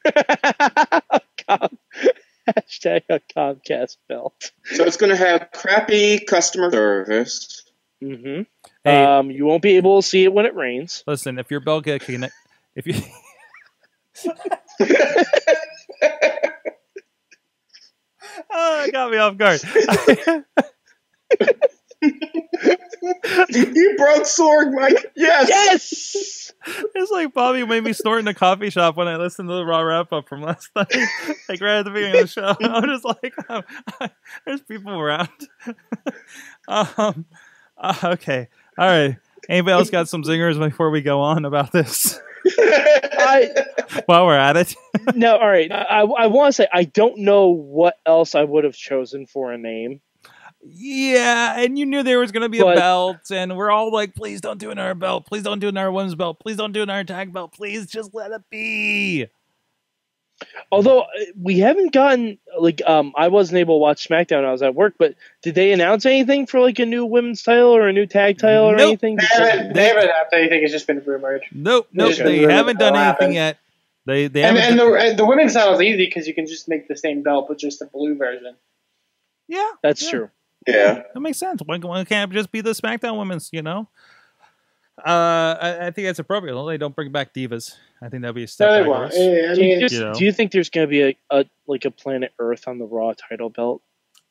Com hashtag a Comcast belt. So it's gonna have crappy customer service. Mm-hmm. Hey, um, you won't be able to see it when it rains. Listen, if your belt gets connected, if you. Oh, it got me off guard. You broke Sorg, Mike. Yes. Yes. It's like Bobby made me snort in a coffee shop when I listened to the Raw wrap-up from last night. Like right at the beginning of the show. I'm just like, um, I, there's people around. um, uh, okay. All right. Anybody else got some zingers before we go on about this? I, While we're at it. No, all right. I, I want to say I don't know what else I would have chosen for a name. Yeah, and you knew there was going to be but, a belt, and we're all like, please don't do another belt. Please don't do another women's belt. Please don't do another tag belt. Please just let it be. Although we haven't gotten, like, um, I wasn't able to watch SmackDown. I was at work, but did they announce anything for like a new women's title or a new tag title or nope. anything? They haven't, they haven't announced anything. It's just been rumored. Nope, nope. They, they rumored haven't done anything yet. They, they and, and the the women's title is easy because you can just make the same belt but just a blue version. Yeah, that's yeah. true. Yeah, that makes sense. Why, why can't it just be the SmackDown women's? You know, uh, I, I think that's appropriate. Well, they don't bring back divas. I think that'd be a step. No, they won't. Yeah, I mean, do, you just, you know. do you think there's going to be a, a like a Planet Earth on the Raw title belt?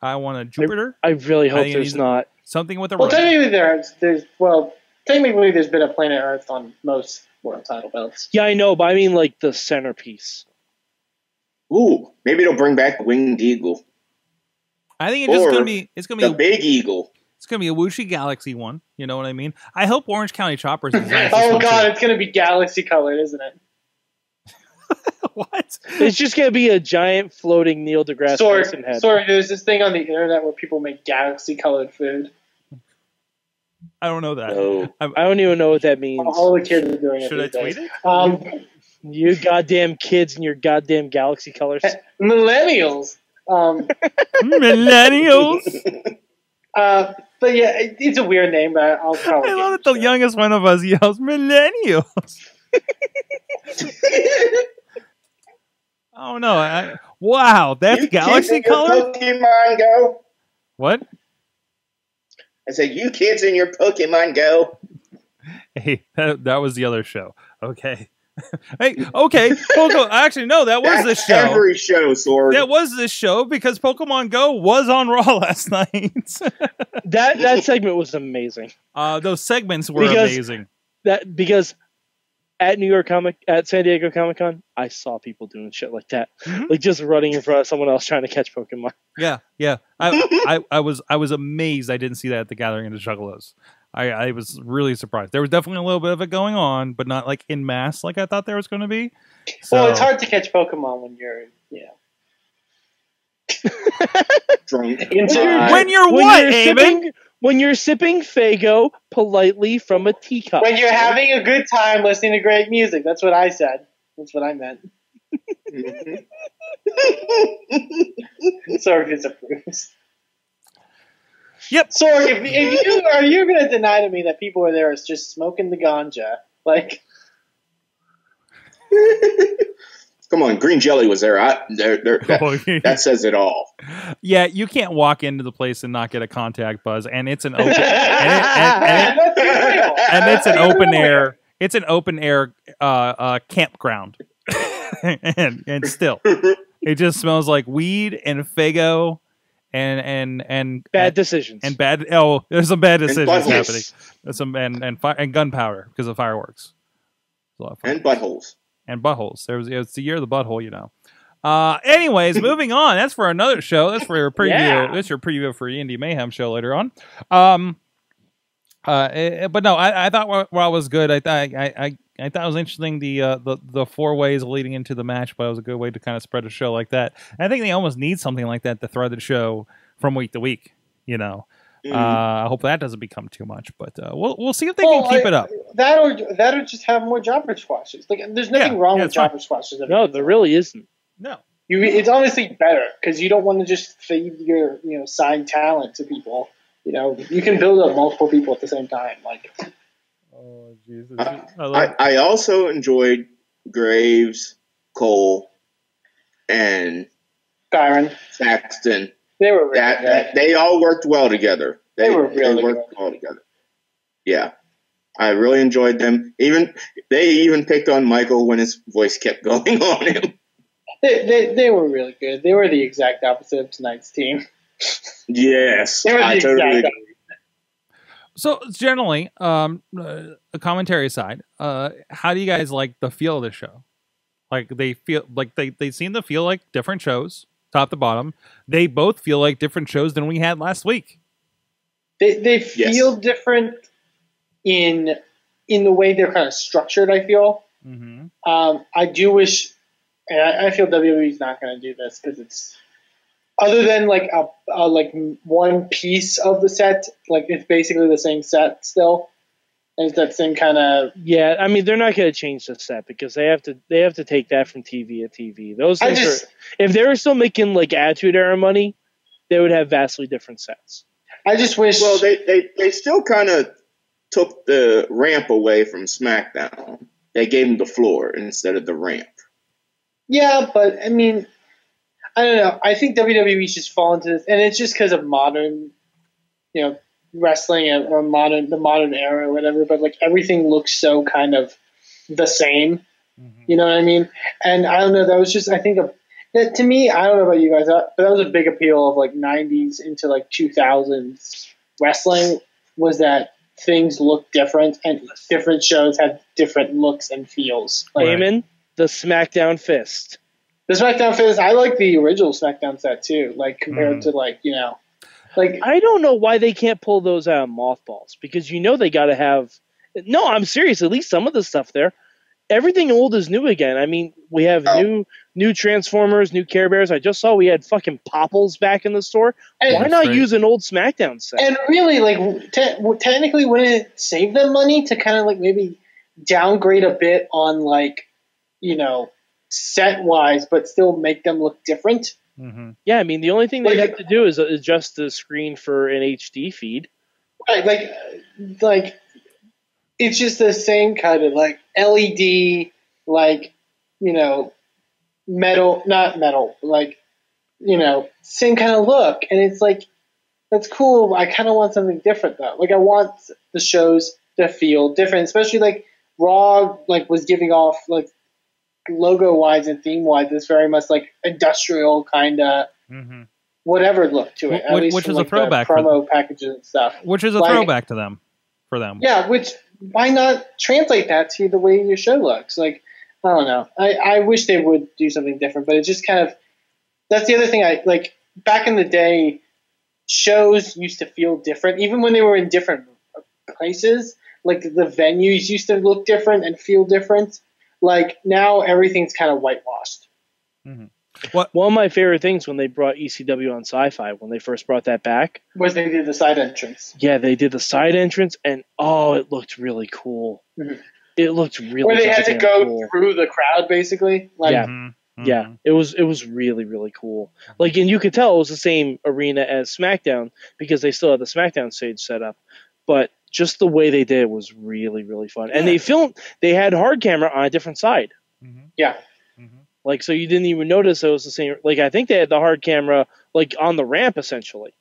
I want a Jupiter. I, I really hope I there's not something with a. Well, technically there's, there's well technically there's been a Planet Earth on most world title belts. Yeah, I know, but I mean like the centerpiece. Ooh, maybe they'll bring back Winged Eagle. I think it's just gonna be it's gonna be the a, Big Eagle. It's gonna be a Wuxi Galaxy one. You know what I mean? I hope Orange County Choppers is nice. Oh god, too. It's gonna be galaxy colored, isn't it? What? It's just gonna be a giant floating Neil deGrasse Tyson head. Sorry, there's this thing on the internet where people make galaxy colored food. I don't know that. No. I don't even know what that means. All the kids are doing it. Should I tweet it? Um, you goddamn kids and your goddamn galaxy colors. Millennials. Um, millennials. Uh, but yeah, it, it's a weird name, but I'll probably. I love that the show. youngest one of us yells millennials. Oh no! I, wow, that's you galaxy color. Pokemon Go. What? I said, you kids in your Pokemon Go. Hey, that, that was the other show. Okay. Hey, okay. Poco, actually, no, that was this show. Every show, Sorg. That was this show because Pokemon Go was on Raw last night. that that segment was amazing. Uh, those segments were because amazing. That because at New York Comic at San Diego Comic Con, I saw people doing shit like that, mm-hmm. like just running in front of someone else trying to catch Pokemon. Yeah, yeah. I, I, I was I was amazed. I didn't see that at the gathering of the Juggalos. I, I was really surprised. There was definitely a little bit of it going on, but not like in mass like I thought there was going to be. So. Well, it's hard to catch Pokemon when you're yeah. Drunk. When you're, when you're when what, Eamon? When you're sipping Faygo politely from a teacup. When you're having a good time listening to great music. That's what I said. That's what I meant. Sorry if it's approves. Yep. So if, if you are you going to deny to me that people are there is just smoking the ganja? Like, come on, Green Jelly was there. I, they're, they're, that, that says it all. Yeah, you can't walk into the place and not get a contact buzz, and it's an open, and, it, and, and, it, and it's an open air. It's an open air uh, uh, campground, and and still, it just smells like weed and Faygo. And and and bad and, decisions and bad oh, there's some bad decisions and happening. There's some and and fire and gunpowder because of fireworks. Of fireworks. And buttholes and buttholes. There was it's the year of the butthole, you know. Uh, anyways, moving on. That's for another show. That's for your preview. Yeah. That's your preview for Indie Mayhem show later on. Um, uh, it, but no, I, I thought what was good. I I I I thought it was interesting the uh, the the four ways leading into the match, but it was a good way to kind of spread a show like that. And I think they almost need something like that to thread the show from week to week. You know, mm. uh, I hope that doesn't become too much, but uh, we'll we'll see if they well, can keep I, it up. That or that or just have more jobber squashes. Like, there's nothing yeah, wrong yeah, with jobber squashes. No, there really isn't. No, you, it's honestly better because you don't want to just feed your you know signed talent to people. You know, you can build up multiple people at the same time, like. Oh, Jesus. I, I, I also enjoyed Graves, Cole, and Byron Saxton. They were really that, that, they all worked well together. They, they were really they worked good. well together. Yeah, I really enjoyed them. Even they even picked on Michael when his voice kept going on him. They they, they were really good. They were the exact opposite of tonight's team. Yes, they were the I totally agree. So generally, um, uh, commentary aside, uh, how do you guys like the feel of the show? Like they feel like they, they seem to feel like different shows, top to bottom. They both feel like different shows than we had last week. They they feel yes. different in in the way they're kind of structured. I feel. Mm-hmm. um, I do wish, and I, I feel W W E is not going to do this because it's. Other than like a, a like one piece of the set, like it's basically the same set still. It's that same kind of. Yeah, I mean, they're not going to change the set because they have to. They have to take that from T V to T V. Those things just, are, if they were still making like Attitude Era money, they would have vastly different sets. I just wish. Well, they they, they still kind of took the ramp away from SmackDown. They gave them the floor instead of the ramp. Yeah, but I mean, I don't know. I think W W E just fall into this, and it's just because of modern, you know, wrestling or modern the modern era or whatever. But like everything looks so kind of the same. Mm-hmm. You know what I mean? And I don't know. That was just I think a, that to me. I don't know about you guys, but that was a big appeal of like nineties into like two thousands wrestling was that things look different and different shows had different looks and feels. Like, Eamon, the SmackDown Fist. The SmackDown Fist, I like the original SmackDown set too, like compared mm. to like, you know, like I don't know why they can't pull those out of mothballs because you know they got to have. No, I'm serious. At least some of the stuff there. Everything old is new again. I mean, we have oh. new new Transformers, new Care Bears. I just saw we had fucking Popples back in the store. And why not right. use an old SmackDown set? And really, like, te- technically, wouldn't it save them money to kind of like maybe downgrade a bit on like, you know, set wise, but still make them look different? Mm-hmm. Yeah, I mean, the only thing they like, have to do is adjust the screen for an H D feed. Right, like, like. It's just the same kind of like L E D, like, you know, metal, not metal, like, you know, same kind of look. And it's like, that's cool. I kind of want something different though. Like I want the shows to feel different, especially like Raw, like was giving off like logo wise and theme wise. It's very much like industrial kind of mm-hmm. whatever look to it. At which, least which from, is like, a throwback. Promo packages and stuff. Which is a like, throwback to them, for them. Yeah. Which, why not translate that to the way your show looks? Like, I don't know. I, I wish they would do something different, but it's just kind of, that's the other thing I like back in the day, shows used to feel different. Even when they were in different places, like the venues used to look different and feel different. Like now everything's kind of whitewashed. Mm-hmm. What? One of my favorite things when they brought E C W on Sci-Fi, when they first brought that back, was they did the side entrance. Yeah, they did the side entrance, and oh, it looked really cool. Mm-hmm. It looked really cool. Where they had to go cool. through the crowd, basically. Like, yeah, mm-hmm. yeah, it was it was really really cool. Like, and you could tell it was the same arena as SmackDown because they still had the SmackDown stage set up, but just the way they did it was really really fun. And they filmed. They had hard camera on a different side. Mm-hmm. Yeah. Mm-hmm. Like, so you didn't even notice it was the same. Like, I think they had the hard camera, like, on the ramp, essentially.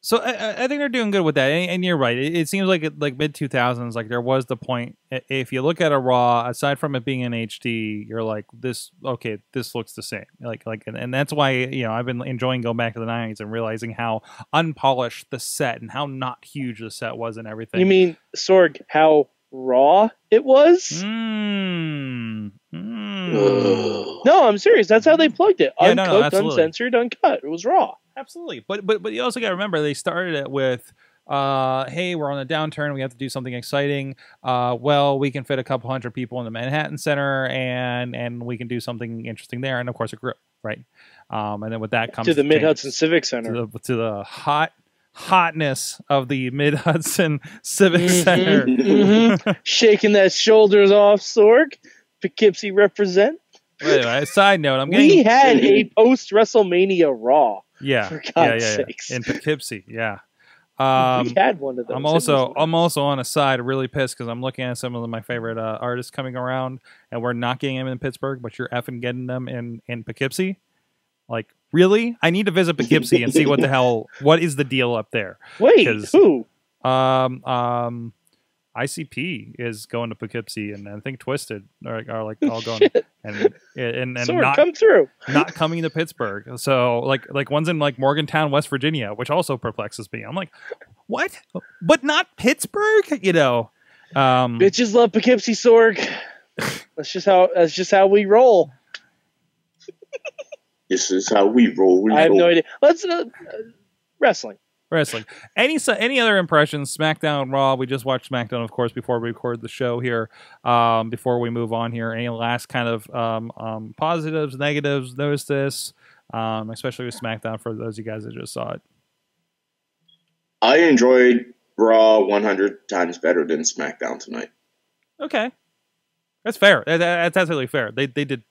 So I, I think they're doing good with that. And, and you're right. It, it seems like, it, like, mid two thousands, like, there was the point. If you look at a Raw, aside from it being in H D, you're like, this, okay, this looks the same. Like, like, and, and that's why, you know, I've been enjoying going back to the nineties and realizing how unpolished the set and how not huge the set was and everything. You mean, Sorg, how raw it was? Mm. Mm. No, I'm serious. That's how they plugged it. Yeah, Uncooked, no, no, uncensored, uncut. It was raw. Absolutely. But but but you also got to remember they started it with uh hey, we're on a downturn, we have to do something exciting. Uh well, we can fit a couple hundred people in the Manhattan Center and and we can do something interesting there, and of course it grew, right? Um and then with that comes to the Mid-Hudson Civic Center. To the, to the hot hotness of the Mid-Hudson Civic mm-hmm, Center. Mm-hmm. Shaking that shoulders off, Sorg. Poughkeepsie represent. Anyway, side note, I'm getting. We had a post WrestleMania Raw. Yeah, for God's yeah, yeah, sakes. Yeah. In Poughkeepsie. Yeah, um, we had one of those. I'm also, I'm also on a side really pissed because I'm looking at some of my favorite uh, artists coming around, and we're not getting them in Pittsburgh, but you're effing getting them in in Poughkeepsie. Like, really? I need to visit Poughkeepsie and see what the hell, what is the deal up there? Wait, who? Um, um. I C P is going to Poughkeepsie, and I think Twisted are, are like all going and and, and Sword, not come through, not coming to Pittsburgh. So like like one's in like Morgantown, West Virginia, which also perplexes me. I'm like, what? But not Pittsburgh, you know? Um, Bitches love Poughkeepsie, Sorg. That's just how that's just how we roll. This is how we roll. We I have roll. no idea. Let's uh, wrestling. Wrestling. Any any other impressions? SmackDown, Raw. We just watched SmackDown, of course, before we record the show here. Um, before we move on here, any last kind of um, um, positives, negatives? Notice this, um, especially with SmackDown. For those of you guys that just saw it, I enjoyed Raw one hundred times better than SmackDown tonight. Okay. That's fair. That's absolutely fair. They they did.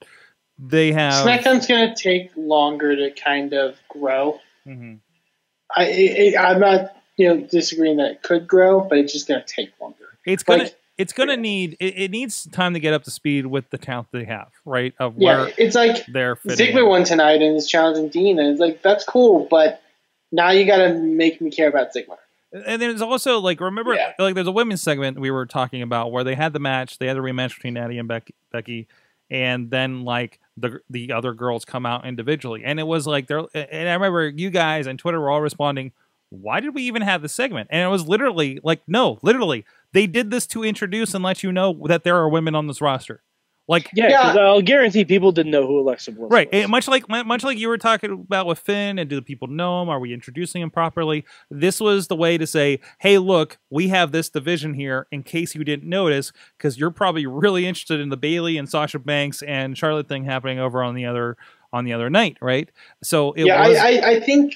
They have SmackDown's going to take longer to kind of grow. Mm-hmm. I it, I'm not you know disagreeing that it could grow, but it's just going to take longer. It's gonna like, it's gonna need it, it needs time to get up to speed with the talent they have, right? Of where yeah, it's like Ziggler won tonight and is challenging Dean, and it's like that's cool, but now you got to make me care about Ziggler. And there's also, like, remember, yeah. like, there's a women's segment we were talking about where they had the match, they had the rematch between Natty and Becky, Becky and then, like, the the other girls come out individually. And it was like, they're, and I remember you guys on Twitter were all responding, why did we even have the segment? And it was literally, like, no, literally, they did this to introduce and let you know that there are women on this roster. Like, yeah, because yeah. I'll guarantee people didn't know who Alexa Bliss right. was. Right, much like much like you were talking about with Finn, and do the people know him? Are we introducing him properly? This was the way to say, hey, look, we have this division here in case you didn't notice, because you're probably really interested in the Bayley and Sasha Banks and Charlotte thing happening over on the other on the other night, right? So it yeah, was... I, I, I think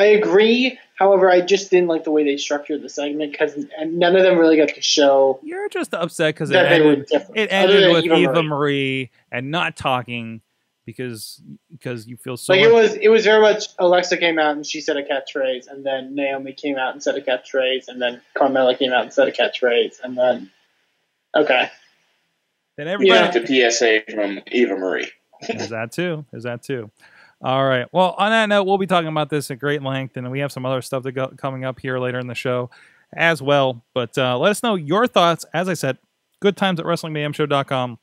I agree. However, I just didn't like the way they structured the segment because none of them really got to show. You're just upset because it ended, it ended with Eva, Eva Marie. Marie and not talking because because you feel so. Like it was it was very much Alexa came out and she said a catchphrase, and then Naomi came out and said a catchphrase, and then Carmella came out and said a catchphrase, and then okay. Then everybody yeah. the P S A from Eva Marie. Is that too? Is that too? All right. Well, on that note, we'll be talking about this at great length, and we have some other stuff to go, coming up here later in the show as well. But uh, let us know your thoughts. As I said, good times at wrestling mayhem show dot com.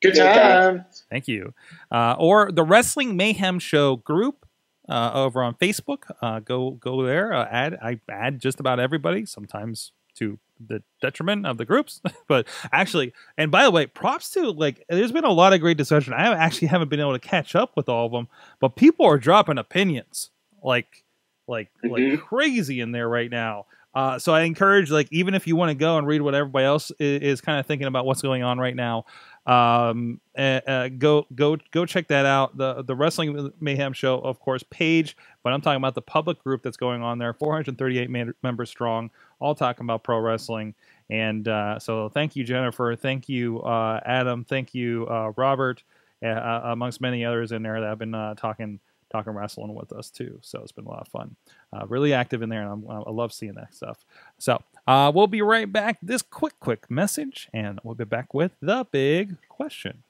Good times. Thank you. Uh, or the Wrestling Mayhem Show group uh, over on Facebook. Uh, go go there. Uh, add I add just about everybody, sometimes to the detriment of the groups. But actually, and by the way, props to, like, there's been a lot of great discussion. I actually haven't been able to catch up with all of them, but people are dropping opinions like like mm-hmm. like crazy in there right now. Uh, so I encourage, like, even if you want to go and read what everybody else is, is kind of thinking about what's going on right now, um, uh, uh, go go go check that out. The the Wrestling Mayhem Show, of course, page, but I'm talking about the public group that's going on there, four hundred thirty-eight man members strong, all talking about pro wrestling. And uh, so thank you, Jennifer. Thank you, uh, Adam. Thank you, uh, Robert, uh, amongst many others in there that have been uh, talking talking wrestling with us too. So it's been a lot of fun, uh, really active in there. And I'm, I love seeing that stuff. So uh, we'll be right back. This quick, quick message, and we'll be back with the big question.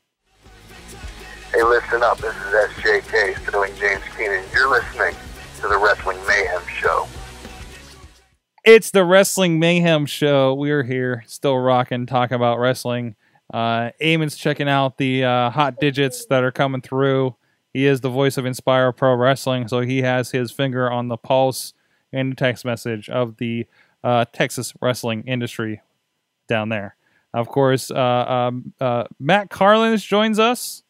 Hey, listen up. This is S J K doing James Keenan. You're listening to the Wrestling Mayhem Show. It's the Wrestling Mayhem Show. We're here still rocking, talking about wrestling. Uh, Eamon's checking out the uh, hot digits that are coming through. He is the voice of Inspire Pro Wrestling, so he has his finger on the pulse and text message of the uh, Texas wrestling industry down there. Of course, uh, um, uh, Matt Carlins joins us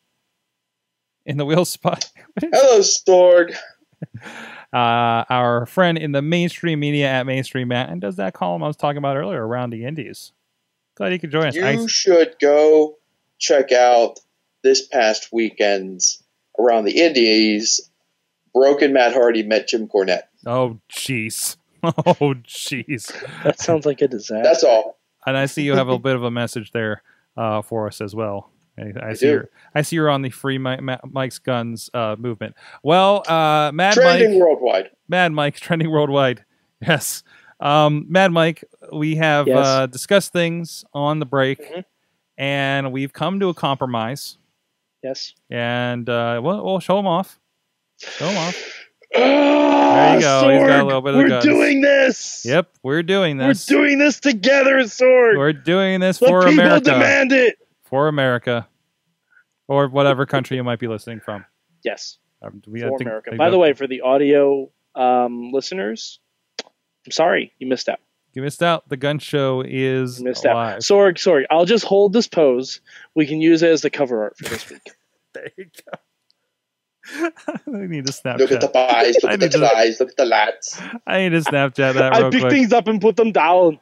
in the wheel spot. Hello, Storg. Uh, our friend in the mainstream media at Mainstream Matt, and does that column I was talking about earlier around the indies. Glad you could join us. You I should go check out this past weekend's Around the Indies, Broken Matt Hardy met Jim Cornette. Oh, jeez. Oh, jeez. That sounds like a disaster. That's all. And I see you have a bit of a message there uh, for us as well. I, I see you're, I see you're on the Free Mike, Mike's Guns uh, movement. Well, uh, Mad trending Mike. Trending worldwide. Mad Mike, trending worldwide. Yes. Um, Mad Mike, we have yes. uh, discussed things on the break, mm-hmm. and we've come to a compromise. Yes. And uh, we'll, we'll show him off. Show him off. Oh, there you go. Sorg, he's got a little bit of the guns. We're doing this. Yep, we're doing this. We're doing this together, Sorg. We're doing this for America. Let people demand it. For America. Or whatever country you might be listening from. Yes. Um, we, for think, America. By the way, for the audio um, listeners, I'm sorry you missed out. You missed out. The gun show is missed alive. Out. Sorg, sorry. I'll just hold this pose. We can use it as the cover art for this week. There you go. I need to Snapchat. Look at the pies. Look at the thighs. Look at the lads. I need to Snapchat that real I pick quick. Things up and put them down.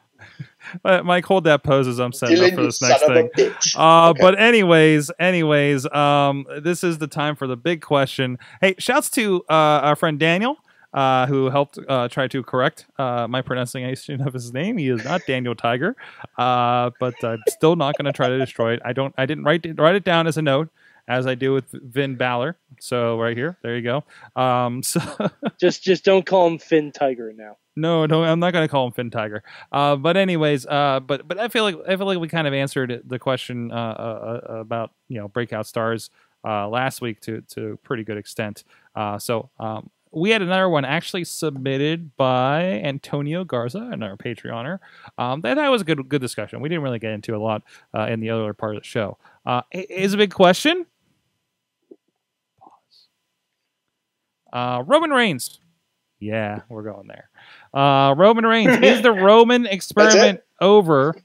But Mike, hold that pose as I'm setting Dylan, up for this next thing. Uh, okay. But anyways, anyways, um, this is the time for the big question. Hey, shouts to uh, our friend Daniel. uh, who helped uh, try to correct uh, my pronunciation of his name. He is not Daniel Tiger, uh, but I'm still not going to try to destroy it. I don't. I didn't write it, write it down as a note, as I do with Finn Balor. So right here, there you go. Um, so just just don't call him Finn Tiger now. No, no, I'm not going to call him Finn Tiger. Uh, but anyways, uh, but but I feel like I feel like we kind of answered the question uh, uh, about you know breakout stars uh, last week to to a pretty good extent. Uh, so um, we had another one actually submitted by Antonio Garza, another Patreoner. Um, that that was a good good discussion. We didn't really get into a lot uh, in the other part of the show. Uh, is a big question. Uh, Roman Reigns. Yeah, we're going there. Uh, Roman Reigns. Is the Roman experiment over?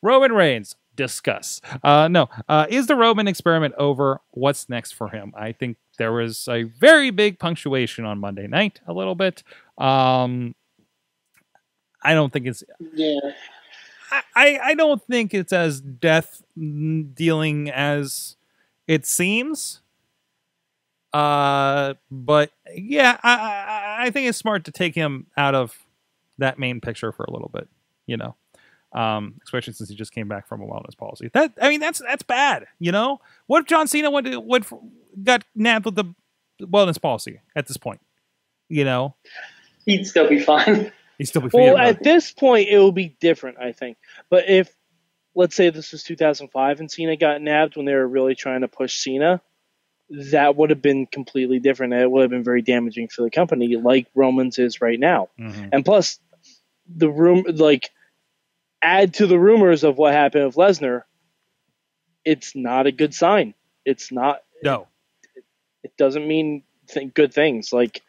Roman Reigns. Discuss. Uh, no. Uh, is the Roman experiment over? What's next for him? I think there was a very big punctuation on Monday night a little bit. Um, I don't think it's... Yeah. I, I don't think it's as death dealing as it seems. Uh, but yeah, I, I I think it's smart to take him out of that main picture for a little bit, you know, um, especially since he just came back from a wellness policy. That I mean, that's that's bad, you know. What if John Cena went to, went for, got nabbed with the wellness policy at this point? You know, he'd still be fine. He'd still be fine. Well, at this point, it will be different, I think. But if let's say this was two thousand five and Cena got nabbed when they were really trying to push Cena, that would have been completely different. It would have been very damaging for the company, like Roman's is right now. Mm-hmm. And plus, the room, like, add to the rumors of what happened with Lesnar, it's not a good sign. It's not. No. It, it doesn't mean th good things. Like,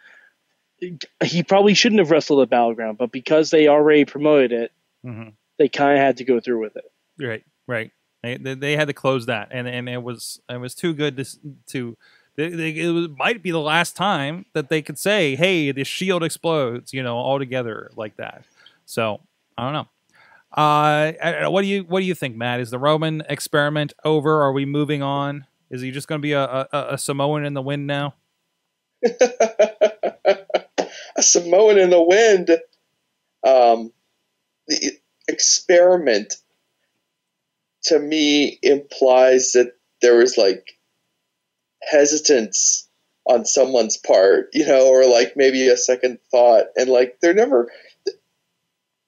he probably shouldn't have wrestled at Battleground, but because they already promoted it, mm-hmm. they kind of had to go through with it. Right, right. They, they had to close that, and and it was it was too good to to they, they, it was, might be the last time that they could say, "Hey, the Shield explodes," you know, all together like that. So I don't know. Uh, I don't know. What do you what do you think, Matt? Is the Roman experiment over? Are we moving on? Is he just going to be a, a a Samoan in the wind now? A Samoan in the wind. Um, the experiment, to me, implies that there was like hesitance on someone's part, you know, or like maybe a second thought. And like, there never,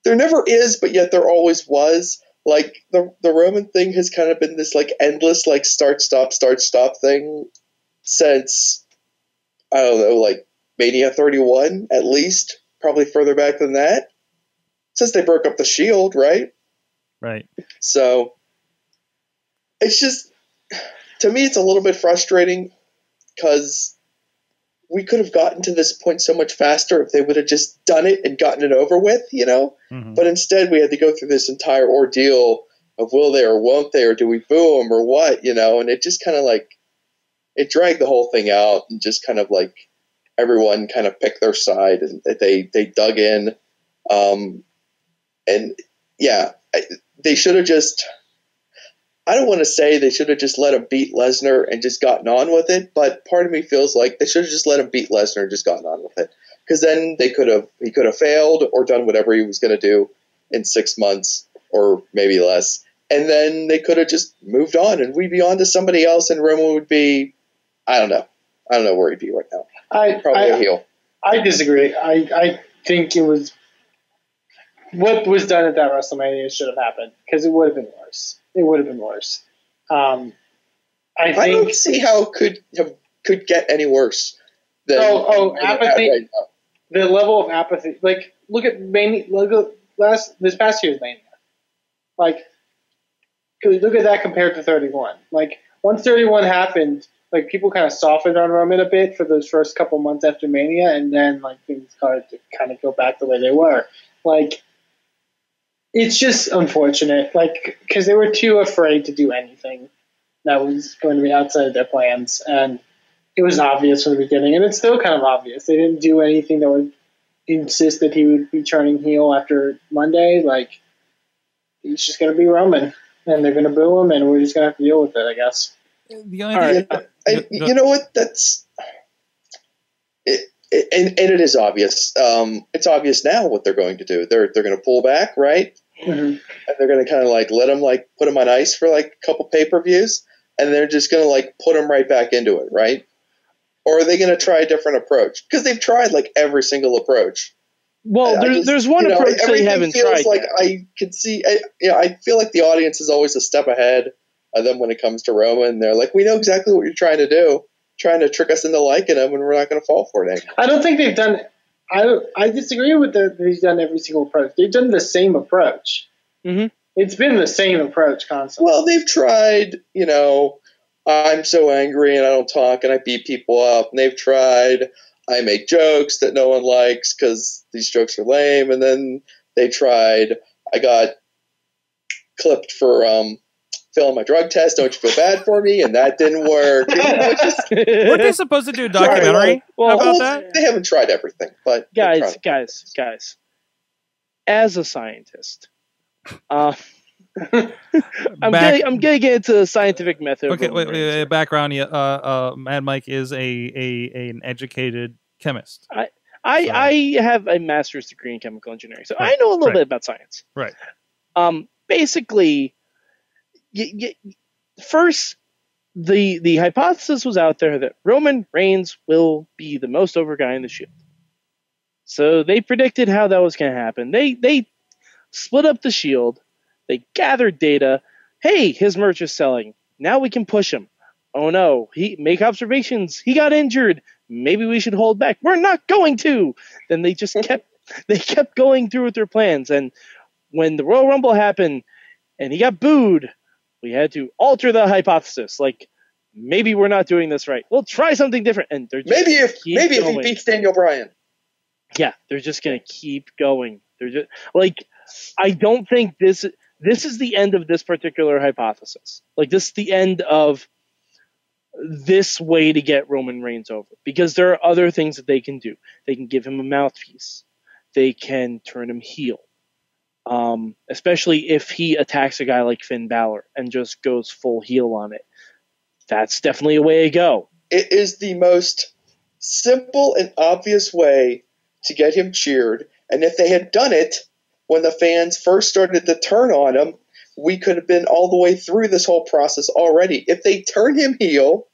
there never is, but yet there always was. Like the, the Roman thing has kind of been this like endless, like start, stop, start, stop thing since, I don't know, like Mania thirty-one at least, probably further back than that, since they broke up the Shield. Right. Right. So, it's just, to me, it's a little bit frustrating because we could have gotten to this point so much faster if they would have just done it and gotten it over with, you know? Mm-hmm. But instead, we had to go through this entire ordeal of will they or won't they or do we boo them or what, you know? And it just kind of like, it dragged the whole thing out and just kind of like everyone kind of picked their side and they, they dug in. Um, and yeah, I, they should have just... I don't want to say they should have just let him beat Lesnar and just gotten on with it, but part of me feels like they should have just let him beat Lesnar and just gotten on with it, because then they could have he could have failed or done whatever he was going to do in six months or maybe less, and then they could have just moved on and we'd be on to somebody else, and Roman would be, I don't know, I don't know where he'd be right now. I probably I, a heel. I disagree. I I think it was what was done at that WrestleMania should have happened, because it would have been worse. It would have been worse. Um, I, think, I don't see how it could have, could get any worse. Than, oh, oh apathy! Right, the level of apathy. Like, look at Mania. Look at last this past year's Mania. Like, look at that compared to thirty-one. Like, once thirty-one happened, like people kind of softened on Roman a bit for those first couple months after Mania, and then like things started to kind of go back the way they were. Like. It's just unfortunate, like, because they were too afraid to do anything that was going to be outside of their plans, and it was obvious from the beginning, and it's still kind of obvious. They didn't do anything that would insist that he would be turning heel after Monday. Like, he's just going to be Roman, and they're going to boo him, and we're just going to have to deal with it, I guess. The only All right. I, you know what? That's... It, and, and it is obvious. Um, it's obvious now what they're going to do. They're they're going to pull back, right? Mm-hmm. And they're going to kind of like let them like put them on ice for like a couple pay per views, and they're just going to like put them right back into it, right? Or are they going to try a different approach? Because they've tried like every single approach. Well, there's, just, there's one you know, approach they haven't feels tried. Like I can see, I, you know, I feel like the audience is always a step ahead of them when it comes to Roman. They're like, we know exactly what you're trying to do, trying to trick us into liking him, and we're not going to fall for it anymore. I don't think they've done. I don't, I disagree with that. They've done every single approach. They've done the same approach. Mm-hmm. It's been the same approach constantly. Well, they've tried. You know, I'm so angry and I don't talk and I beat people up. And they've tried. I make jokes that no one likes because these jokes are lame. And then they tried, I got clipped for um, failing my drug test. Don't you feel bad for me? And that didn't work. You know, just, weren't they supposed to do a documentary sorry, well, about well, that? They haven't tried everything. But guys, guys, guys, as a scientist, uh, I'm going to get into the scientific method. Okay, wait, wait, wait, background. Uh, uh, Mad Mike is a, a, a an educated chemist. I I, so. I have a master's degree in chemical engineering, so right. I know a little right. bit about science. Right. Um. Basically, y y first, the the hypothesis was out there that Roman Reigns will be the most over guy in the Shield. So they predicted how that was going to happen. They they split up the Shield. They gathered data. Hey, his merch is selling. Now we can push him. Oh no, he make observations. He got injured. Maybe we should hold back. We're not going to. Then they just kept they kept going through with their plans. And when the Royal Rumble happened and he got booed, we had to alter the hypothesis. Like, maybe we're not doing this right. We'll try something different. And they're just maybe if maybe going. if he beats Daniel Bryan. Yeah, they're just gonna keep going. They're just like I don't think this. This is the end of this particular hypothesis. Like, this is the end of this way to get Roman Reigns over. Because there are other things that they can do. They can give him a mouthpiece. They can turn him heel. Um, especially if he attacks a guy like Finn Balor and just goes full heel on it. That's definitely a way to go. It is the most simple and obvious way to get him cheered. And if they had done it, when the fans first started to turn on him, we could have been all the way through this whole process already. If they turn him heel,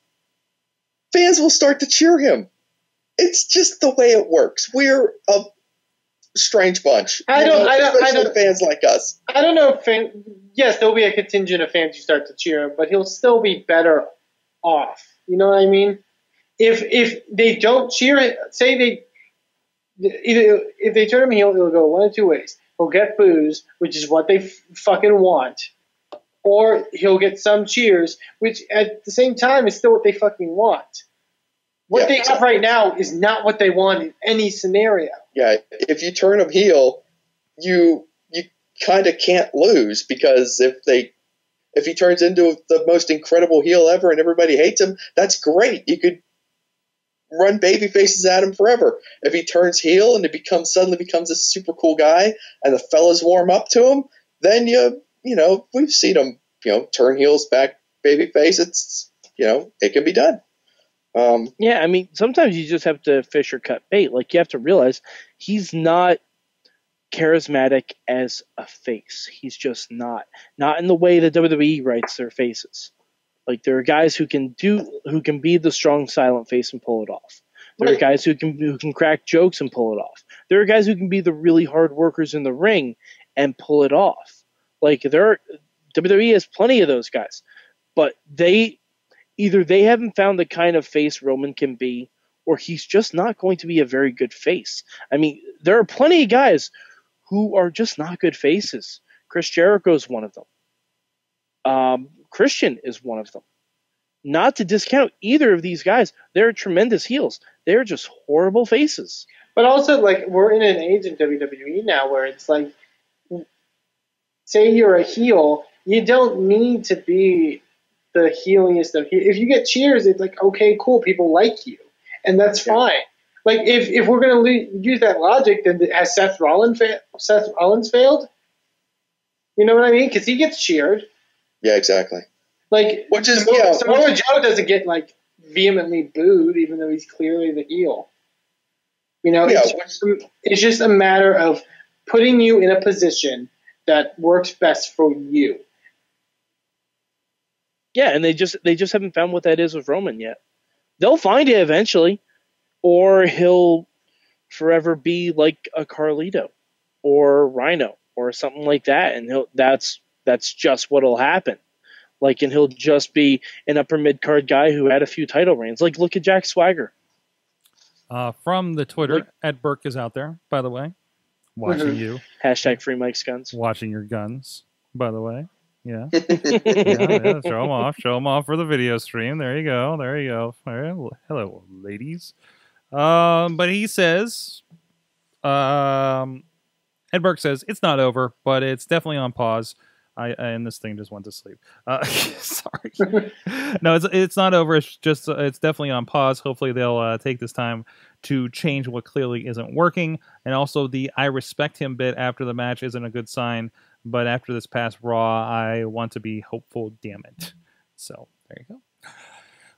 fans will start to cheer him. It's just the way it works. We're a strange bunch. I don't, you know, I don't, I don't fans like us. I don't know if fan, yes, there'll be a contingent of fans who start to cheer him, but he'll still be better off. You know what I mean? If if they don't cheer it, say they either if they turn him heel, it'll go one of two ways. He'll get boos, which is what they f fucking want, or he'll get some cheers, which at the same time is still what they fucking want. What yeah, they exactly. have right now is not what they want in any scenario. Yeah, if you turn them heel, you you kind of can't lose, because if they if he turns into the most incredible heel ever and everybody hates him, that's great. You could run baby faces at him forever. If he turns heel and it becomes suddenly becomes this super cool guy and the fellas warm up to him, then you you know, we've seen him, you know, turn heels back baby face. It's, you know, it can be done. Um Yeah, I mean, sometimes you just have to fish or cut bait. Like, you have to realize he's not charismatic as a face. He's just not. Not in the way that W W E writes their faces. Like, there are guys who can do, who can be the strong silent face and pull it off. There are guys who can who can crack jokes and pull it off. There are guys who can be the really hard workers in the ring and pull it off. Like, there are, W W E has plenty of those guys, but they either they haven't found the kind of face Roman can be, or he's just not going to be a very good face. I mean, there are plenty of guys who are just not good faces. Chris Jericho is one of them. Um, Christian is one of them. Not to discount either of these guys. They're tremendous heels. They're just horrible faces. But also, like, we're in an age in W W E now where it's like, say you're a heel, you don't need to be the heeliest of heels. If you get cheers, it's like, okay, cool, people like you. And that's yeah. fine. Like, if, if we're going to use that logic, then has Seth Rollins, fa Seth Rollins failed? You know what I mean? Because he gets cheered. Yeah, exactly. Like, which is Samoa, yeah, Samoa Joe doesn't get like vehemently booed, even though he's clearly the heel. You know, yeah. it's, just, it's just a matter of putting you in a position that works best for you. Yeah, and they just they just haven't found what that is with Roman yet. They'll find it eventually, or he'll forever be like a Carlito or Rhino or something like that, and he'll that's that's just what'll happen. Like, and he'll just be an upper mid card guy who had a few title reigns. Like, look at Jack Swagger. Uh, from the Twitter, like, Ed Burke is out there, by the way, watching mm-hmm. you. Hashtag Free Mike's Guns. Watching your guns, by the way. Yeah. yeah, yeah. Show them off. Show them off for the video stream. There you go. There you go. Right. Hello, ladies. Um, but he says, um, Ed Burke says, it's not over, but it's definitely on pause. I, I and this thing just went to sleep. Uh, sorry. No, it's it's not over. It's just it's definitely on pause. Hopefully they'll uh, take this time to change what clearly isn't working. And also the I respect him bit after the match isn't a good sign. But after this past Raw, I want to be hopeful, damn it. So, there you go.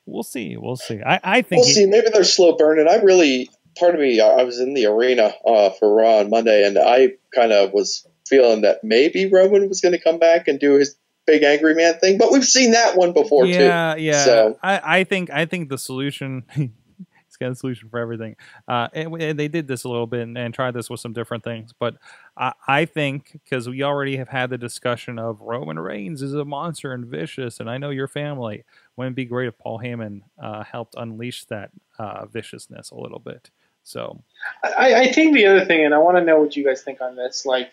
We'll see. We'll see. I, I think... We'll see. Maybe they're slow burning. I really... Part of me, I was in the arena uh, for Raw on Monday, and I kind of was feeling that maybe Roman was going to come back and do his big angry man thing. But we've seen that one before, yeah, too. Yeah, yeah. So. I, I, think, I think the solution... It's got a solution for everything. Uh, and, and they did this a little bit and, and tried this with some different things. But... I think because we already have had the discussion of Roman Reigns is a monster and vicious, and I know your family. Wouldn't it be great if Paul Heyman uh, helped unleash that uh, viciousness a little bit? So, I, I think the other thing, and I want to know what you guys think on this. Like,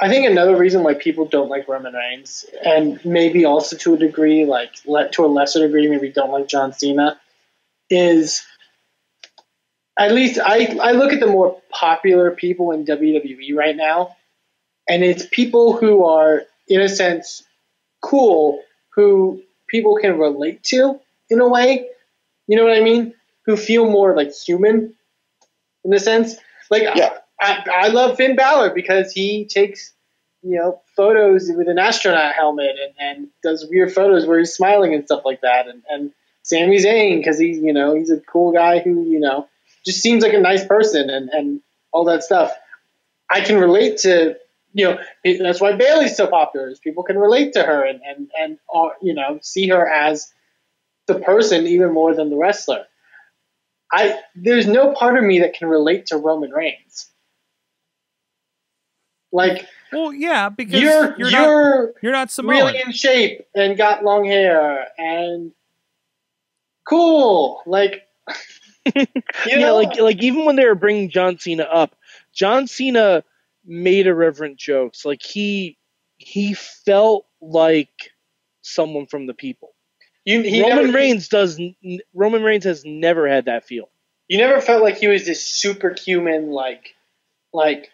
I think another reason why people don't like Roman Reigns, and maybe also to a degree, like let to a lesser degree, maybe don't like John Cena, is. At least I, I look at the more popular people in W W E right now, and it's people who are, in a sense, cool, who people can relate to in a way. You know what I mean? Who feel more, like, human in a sense. Like, yeah. I, I, I love Finn Balor because he takes, you know, photos with an astronaut helmet and, and does weird photos where he's smiling and stuff like that. And, and Sami Zayn because he's, you know, he's a cool guy who, you know, just seems like a nice person and, and all that stuff. I can relate to, you know, that's why Bayley's so popular is people can relate to her and, and, and uh, you know, see her as the person even more than the wrestler. I There's no part of me that can relate to Roman Reigns. Like, well, yeah, because you're, you're, you're, not, you're not Samoan. Really in shape and got long hair and cool. Like, you yeah, know, like like even when they were bringing John Cena up, John Cena made irreverent jokes. Like he he felt like someone from the people. You, he Roman never, Reigns does. Roman Reigns has never had that feel. You never felt like he was this superhuman, like like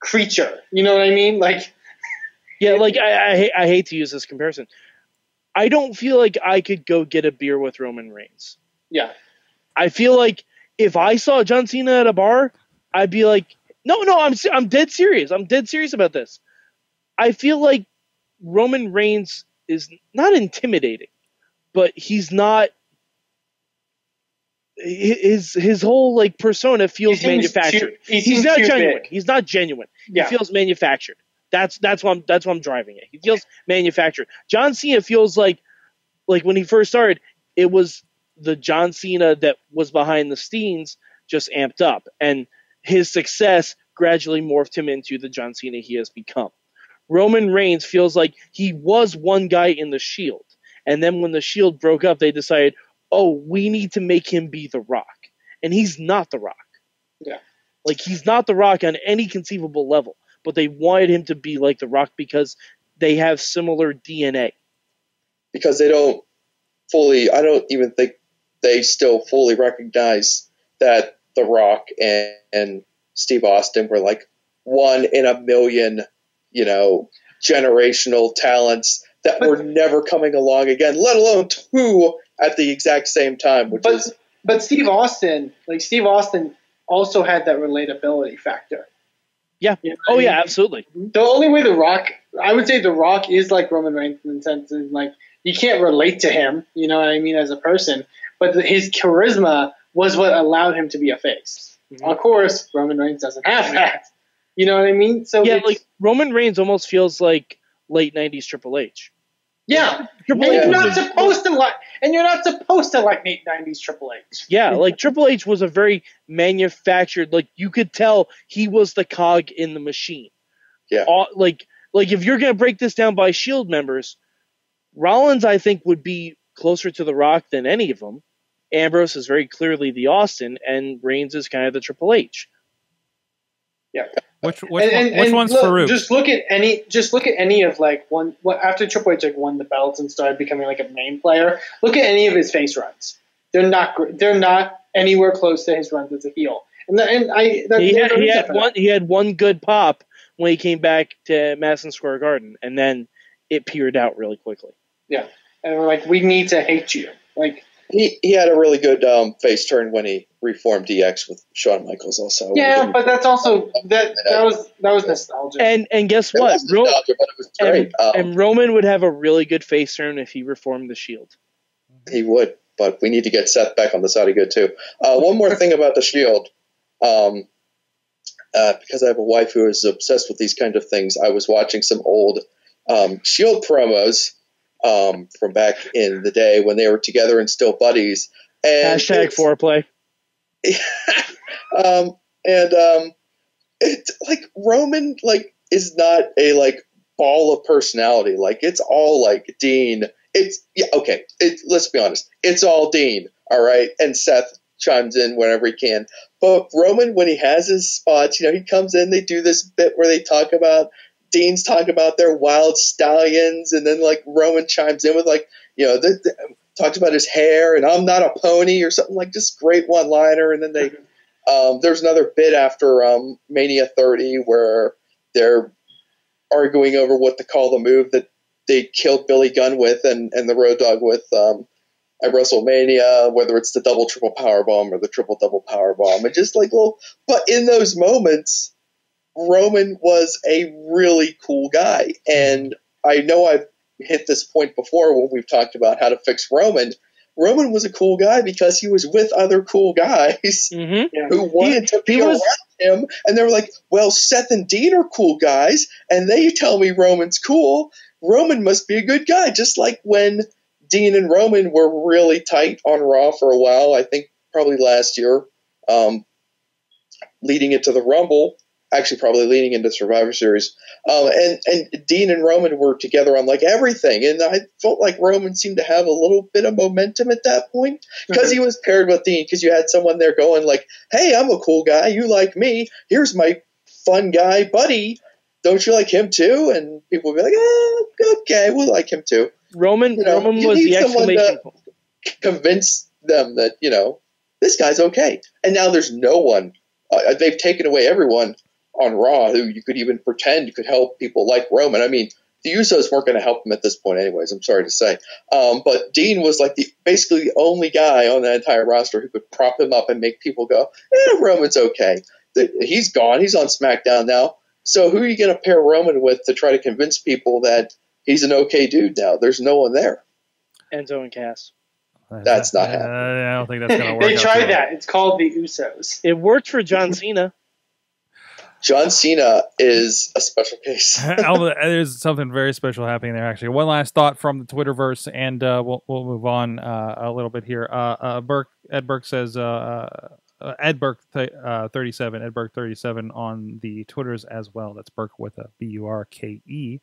creature. You know what I mean? Like yeah, like I I, I hate to use this comparison. I don't feel like I could go get a beer with Roman Reigns. Yeah. I feel like if I saw John Cena at a bar, I'd be like, no, no, I'm I'm dead serious. I'm dead serious about this. I feel like Roman Reigns is not intimidating, but he's not his his whole like persona feels manufactured. Too, he he's not genuine. Big. He's not genuine. Yeah. He feels manufactured. That's that's why I'm that's why I'm driving it. He feels manufactured. John Cena feels like like when he first started, it was the John Cena that was behind the scenes just amped up, and his success gradually morphed him into the John Cena he has become. Roman Reigns feels like he was one guy in the Shield, and then when the Shield broke up, they decided, oh, we need to make him be the Rock, and he's not the Rock. Yeah, like he's not the Rock on any conceivable level, but they wanted him to be like the Rock because they have similar D N A. Because they don't fully, I don't even think they still fully recognize that The Rock and, and Steve Austin were like one in a million, you know, generational talents that but, were never coming along again, let alone two at the exact same time. Which but, is but Steve Austin, like Steve Austin also had that relatability factor. Yeah. You know oh, I mean? Yeah, absolutely. The only way The Rock, I would say The Rock is like Roman Reigns in the sense of like, you can't relate to him, you know what I mean, as a person. But his charisma was what allowed him to be a face. Mm-hmm. Of course, Roman Reigns doesn't have that. You know what I mean? So yeah, like Roman Reigns almost feels like late nineties Triple H. Yeah, and you're not supposed to like, and you're not supposed to like late nineties Triple H. Yeah, like Triple H was a very manufactured. Like you could tell he was the cog in the machine. Yeah, All, like like if you're gonna break this down by Shield members, Rollins I think would be closer to The Rock than any of them. Ambrose is very clearly the Austin, and Reigns is kind of the Triple H. Yeah. Which which, and, one, and, which and one's look, Farouk? Just look at any. Just look at any of like one. What, after Triple H like won the belts and started becoming like a main player, look at any of his face runs. They're not. They're not anywhere close to his runs as a heel. And, the, and I. That, he, had, he, had one, he had one good pop when he came back to Madison Square Garden, and then it petered out really quickly. Yeah, and we're like, we need to hate you. Like he he had a really good um, face turn when he reformed D X with Shawn Michaels also. Yeah, but that's also that that was that was nostalgia. And and guess what? It was nostalgia, but it was great. And, um, and Roman would have a really good face turn if he reformed the Shield. He would, but we need to get Seth back on the side of good too. Uh, one more thing about the Shield, um, uh, because I have a wife who is obsessed with these kind of things. I was watching some old um, Shield promos um, from back in the day when they were together and still buddies. And hashtag foreplay. um, and um, it's like Roman like is not a like ball of personality. Like it's all like Dean. It's yeah, okay. It's, let's be honest. It's all Dean. All right. And Seth chimes in whenever he can. But Roman, when he has his spots, you know, he comes in. They do this bit where they talk about Dean's talking about their wild stallions, and then like Roman chimes in with like you know the. the talked about his hair and I'm not a pony or something like just great one liner. And then they, um, there's another bit after, um, Mania thirty where they're arguing over what to call the move that they killed Billy Gunn with and, and the Road Dogg with, um, at WrestleMania, whether it's the double triple powerbomb or the triple double powerbomb. And just like, well, but in those moments, Roman was a really cool guy. And I know I've hit this point before when we've talked about how to fix Roman. Roman was a cool guy because he was with other cool guys mm-hmm. who wanted to be around him. And they were like, well, Seth and Dean are cool guys, and they tell me Roman's cool. Roman must be a good guy. Just like when Dean and Roman were really tight on Raw for a while, I think probably last year, um, leading into the Rumble. Actually, probably leaning into Survivor Series, um, and and Dean and Roman were together on like everything, and I felt like Roman seemed to have a little bit of momentum at that point because he was paired with Dean. Because you had someone there going like, "Hey, I'm a cool guy. You like me? Here's my fun guy buddy. Don't you like him too?" And people would be like, oh, "Okay, we'll like him too." Roman you know, Roman was the exclamation point. Convince them that you know this guy's okay, and now there's no one. Uh, they've taken away everyone on Raw who you could even pretend could help people like Roman. I mean, the Usos weren't going to help him at this point anyways, I'm sorry to say. Um, but Dean was like the basically the only guy on that entire roster who could prop him up and make people go, eh, Roman's okay. The, he's gone. He's on SmackDown now. So who are you going to pair Roman with to try to convince people that he's an okay dude now? There's no one there. Enzo and Cass. That's not happening. Uh, I don't think that's going to work. They tried that. Well. It's called the Usos. It worked for John Cena. John Cena is a special case. There's something very special happening there, actually. One last thought from the Twitterverse, and uh, we'll, we'll move on uh, a little bit here. Uh, uh, Burke, Ed Burke says, uh, uh, Ed Burke th uh, thirty-seven, Ed Burke thirty-seven on the Twitters as well. That's Burke with a B U R K E.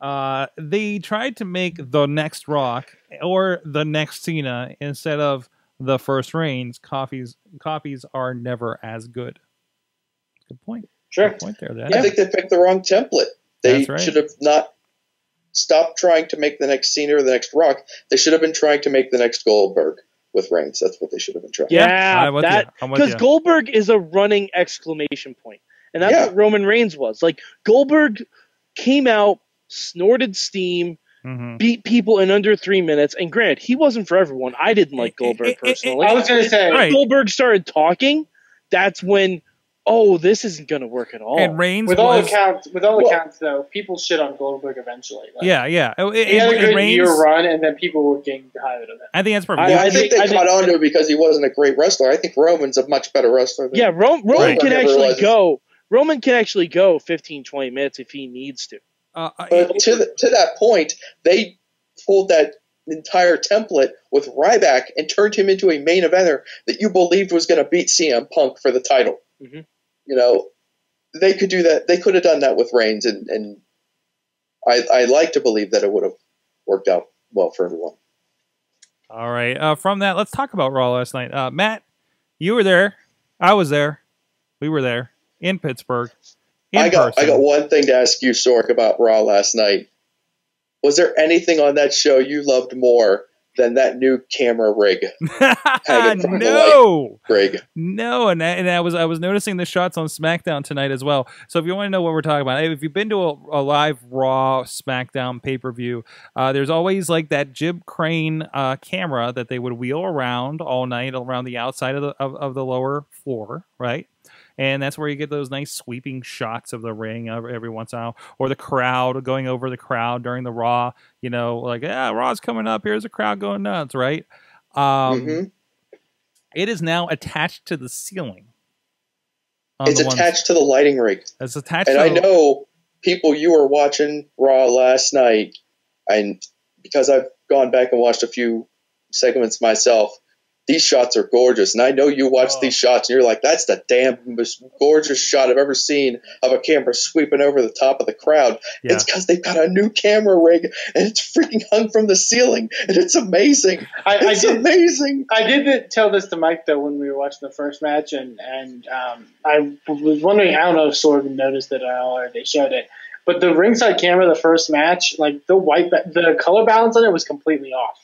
Uh, they tried to make the next Rock or the next Cena instead of the first Reigns. Copies, copies are never as good. Good point. Sure. Point there, yeah. I think they picked the wrong template. They right. should have not stopped trying to make the next Cena or the next Rock. They should have been trying to make the next Goldberg with Reigns. That's what they should have been trying. Yeah, because Goldberg is a running exclamation point, and that's yeah. what Roman Reigns was. Like Goldberg came out, snorted steam, mm-hmm. beat people in under three minutes. And granted, he wasn't for everyone. I didn't like Goldberg personally. It, it, it, it, I was going to say right. Goldberg started talking. That's when. oh, this isn't going to work at all. And Reigns with all was, accounts, with all well, accounts though, people shit on Goldberg eventually. Like, yeah, yeah. It, it, he had a good Reigns, year run, and then people were getting tired of it. I think that's perfect. I, I, I think they I caught think, on to it because he wasn't a great wrestler. I think Roman's a much better wrestler. Than yeah, Ro- Roman right. can actually go. Roman can actually go fifteen, twenty minutes if he needs to. Uh, but I, to the, to that point, they pulled that entire template with Ryback and turned him into a main eventer that you believed was going to beat C M Punk for the title. Mm-hmm. You know, they could do that. They could have done that with Reigns, and, and I, I like to believe that it would have worked out well for everyone. All right. Uh, from that, let's talk about Raw last night. Uh, Matt, you were there. I was there. We were there in Pittsburgh. In I got person. I got one thing to ask you, Sork, about Raw last night. Was there anything on that show you loved more than that new camera rig? no, rig. No, and that, and I was I was noticing the shots on SmackDown tonight as well. So if you want to know what we're talking about, if you've been to a, a live Raw SmackDown pay per view, uh, there's always like that Jib Crane uh, camera that they would wheel around all night around the outside of the of, of the lower floor, right? And that's where you get those nice sweeping shots of the ring every once in a while, or the crowd going over the crowd during the Raw. You know, like, yeah, Raw's coming up. Here's a crowd going nuts, right? Um, mm-hmm. It is now attached to the ceiling. It's the attached to the lighting rig. It's attached. And to I the know people, you were watching Raw last night, and because I've gone back and watched a few segments myself. These shots are gorgeous, and I know you watch oh. these shots, and you're like, "That's the damn most gorgeous shot I've ever seen of a camera sweeping over the top of the crowd." Yeah. It's because they've got a new camera rig, and it's freaking hung from the ceiling, and it's amazing. I, it's I did, amazing. I did tell this to Mike though when we were watching the first match, and and um, I was wondering. I don't know if Sorgan noticed it at all, or they showed it, but the ringside camera, the first match, like the white, the color balance on it was completely off.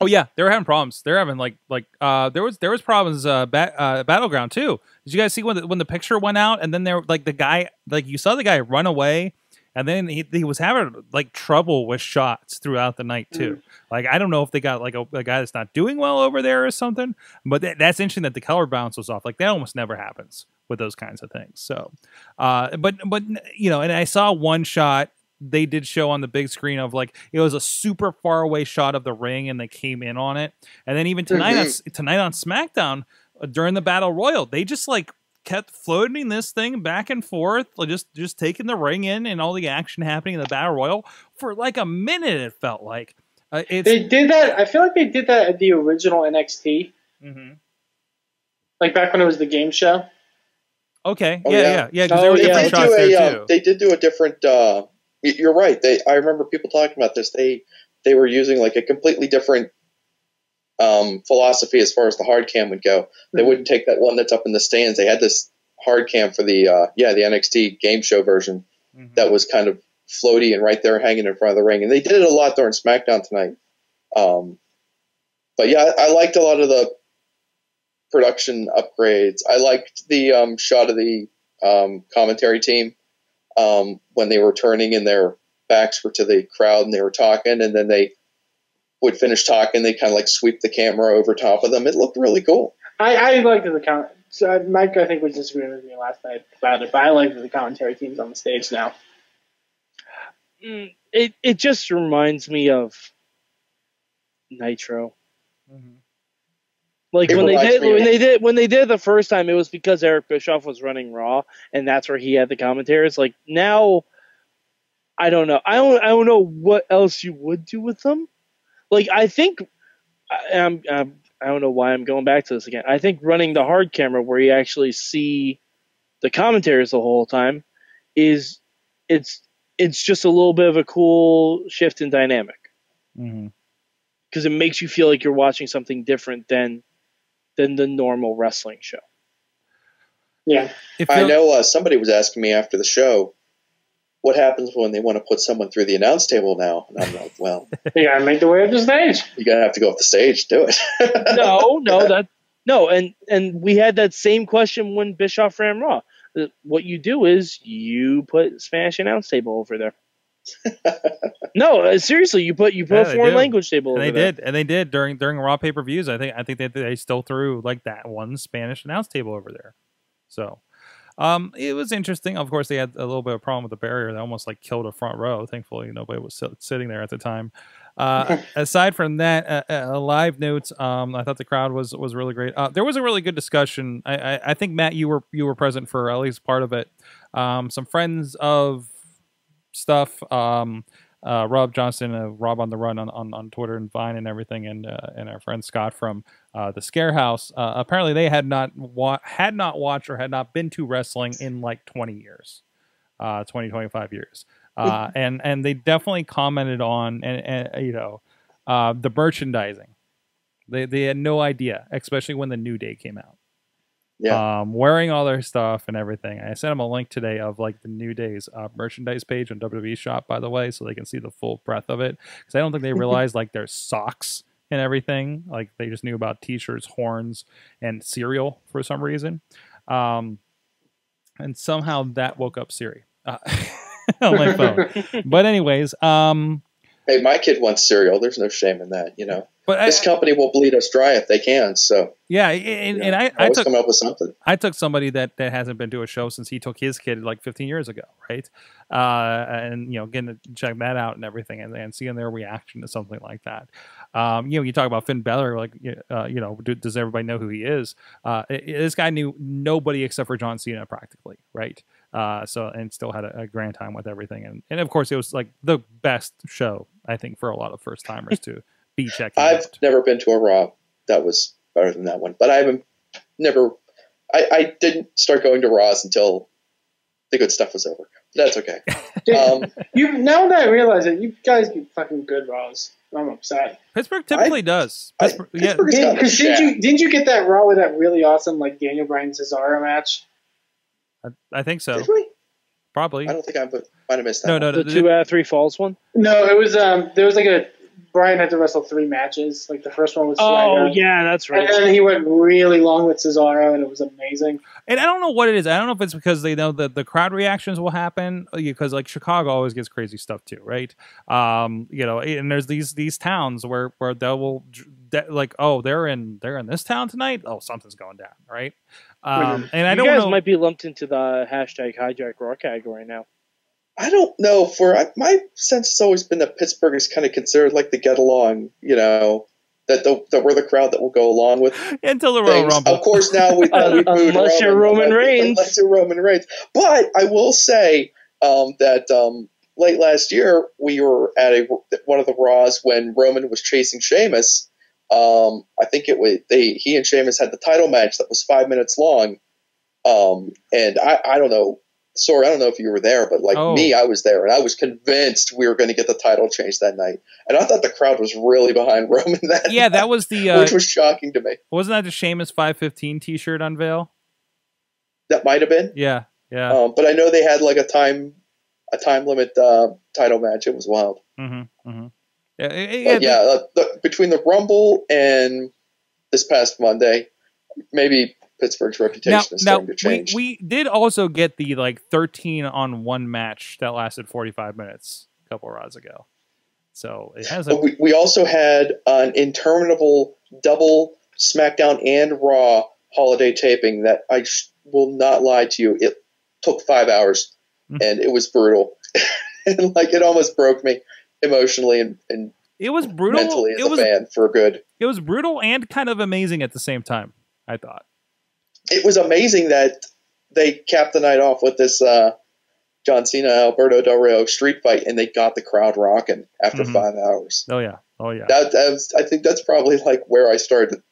Oh yeah, they're having problems. They're having like like uh, there was there was problems uh, ba uh Battleground too. Did you guys see when the, when the picture went out and then there like the guy like you saw the guy run away and then he, he was having like trouble with shots throughout the night too. Mm. Like I don't know if they got like a, a guy that's not doing well over there or something, but th that's interesting that the color balance was off. Like that almost never happens with those kinds of things. So, uh, but but you know, and I saw one shot. They did show on the big screen of like it was a super far away shot of the ring and they came in on it. And then even tonight mm-hmm. on, tonight on SmackDown uh, during the Battle Royal, they just like kept floating this thing back and forth, like just just taking the ring in and all the action happening in the Battle Royal for like a minute. It felt like uh, it's, they did that. I feel like they did that at the original N X T, mm-hmm. like back when it was the game show. Okay, oh, yeah, yeah, yeah. Because yeah, oh, yeah. They, did do a, uh, they did do a different. Uh, You're right. They, I remember people talking about this. They, they were using like a completely different um, philosophy as far as the hard cam would go. They mm-hmm. wouldn't take that one that's up in the stands. They had this hard cam for the uh, yeah the N X T game show version mm-hmm. that was kind of floaty and right there hanging in front of the ring. And they did it a lot during SmackDown tonight. Um, but yeah, I, I liked a lot of the production upgrades. I liked the um, shot of the um, commentary team. Um, when they were turning and their backs were to the crowd and they were talking and then they would finish talking, they kind of like sweep the camera over top of them. It looked really cool. I, I liked the comment. So Mike, I think, was disagreeing with me last night about it, but I liked the commentary teams on the stage now. Mm, it, it just reminds me of Nitro. Mm-hmm. Like when they did, when they did when they did the first time, it was because Eric Bischoff was running Raw, and that's where he had the commentators. Like now, I don't know. I don't. I don't know what else you would do with them. Like I think, I'm, I'm, I don't know why I'm going back to this again. I think running the hard camera where you actually see the commentators the whole time is it's it's just a little bit of a cool shift in dynamic because mm-hmm. it makes you feel like you're watching something different than. than the normal wrestling show. Yeah. If I know uh, somebody was asking me after the show, what happens when they want to put someone through the announce table now? And I'm like, well. You got to make the way up the stage. You're going to have to go off the stage to do it. no, no. that No, and, and we had that same question when Bischoff ran Raw. What you do is you put Spanish announce table over there. No, seriously, you put you put yeah, a foreign language table and over they there. did and they did during during Raw pay-per-views. I think I think they, they still threw like that one Spanish announce table over there. So Um, it was interesting. Of course, they had a little bit of problem with the barrier that almost like killed a front row. Thankfully, nobody was sitting there at the time. Uh, aside from that, uh, uh, live notes. Um, I thought the crowd was was really great. Uh, there was a really good discussion. I, I, I think Matt, you were you were present for at least part of it. Um, some friends of stuff. Um, Uh, Rob Johnson, uh, Rob on the Run on, on, on Twitter and Vine and everything, and uh, and our friend Scott from uh, the Scare House. Uh, apparently, they had not wa had not watched or had not been to wrestling in like twenty years, uh, twenty, twenty-five years, uh, and and they definitely commented on and, and you know uh, the merchandising. They they had no idea, especially when the New Day came out. Yeah, um, wearing all their stuff and everything. I sent them a link today of like the New Day's uh, merchandise page on W W E Shop, by the way, so they can see the full breadth of it. Because I don't think they realized like their socks and everything. Like they just knew about T-shirts, horns, and cereal for some reason. Um, and somehow that woke up Siri uh, on my phone. But anyways, um, hey, my kid wants cereal. There's no shame in that, you know. But this I, company will bleed us dry if they can. So yeah, and, you know, and I, I always took, come up with something. I took somebody that that hasn't been to a show since he took his kid like fifteen years ago, right? Uh, and you know, getting to check that out and everything, and, and seeing their reaction to something like that. Um, you know, you talk about Finn Balor, like uh, you know, do, does everybody know who he is? Uh, it, this guy knew nobody except for John Cena, practically, right? Uh, so and still had a, a grand time with everything, and and of course it was like the best show I think for a lot of first timers too. Be checking I've out. Never been to a Raw that was better than that one, but I haven't never. I, I didn't start going to Raws until the good stuff was over. That's okay. Dude, um, you now that I realize it, you guys do fucking good Raws. I'm upset. Pittsburgh typically I, does. I, Pittsburgh, I, yeah, because didn't you didn't you get that Raw with that really awesome like Daniel Bryan Cesaro match? I, I think so. Did we? Probably. I don't think I might have missed that. No, no, one. The two out of three falls one. No, it was um. There was like a. Bryan had to wrestle three matches. Like the first one was Swagger. Oh yeah, that's right. And then he went really long with Cesaro, and it was amazing. And I don't know what it is. I don't know if it's because they know that the crowd reactions will happen, because like Chicago always gets crazy stuff too, right? Um, you know, and there's these these towns where where they will like, oh, they're in they're in this town tonight. Oh, something's going down, right? Um, and I don't know. You guys might be lumped into the hashtag hijack Raw category now. I don't know. For my sense has always been that Pittsburgh is kind of considered like the get along, you know, that the, that we're the crowd that will go along with until the Royal Rumble. Of course, now we've, uh, we've moved unless you're Roman Reigns, unless you're Roman Reigns. But I will say um, that um, late last year we were at a one of the Raws when Roman was chasing Sheamus. Um, I think it was they he and Sheamus had the title match that was five minutes long, um, and I, I don't know. Sorry, I don't know if you were there, but like oh. me, I was there, and I was convinced we were going to get the title change that night. And I thought the crowd was really behind Roman that Yeah, night, that was the... Uh, which was shocking to me. Wasn't that the Sheamus five fifteen t-shirt unveil? That might have been. Yeah, yeah. Um, but I know they had like a time a time limit uh, title match. It was wild. Mm-hmm, mm-hmm. Yeah, it, it, but, yeah uh, the, between the Rumble and this past Monday, maybe... Pittsburgh's reputation now, is starting now, to change. We, we did also get the like thirteen on one match that lasted forty-five minutes a couple of rods ago. So it has. A we, we also had an interminable double SmackDown and Raw holiday taping that I sh will not lie to you. It took five hours mm-hmm. and it was brutal. And like it almost broke me emotionally and, and it was brutal. Mentally as it a was, fan for good. It was brutal and kind of amazing at the same time. I thought. It was amazing that they capped the night off with this uh, John Cena Alberto Del Rio street fight, and they got the crowd rocking after mm-hmm. five hours. Oh yeah, oh yeah. That, that was, I think that's probably like where I started to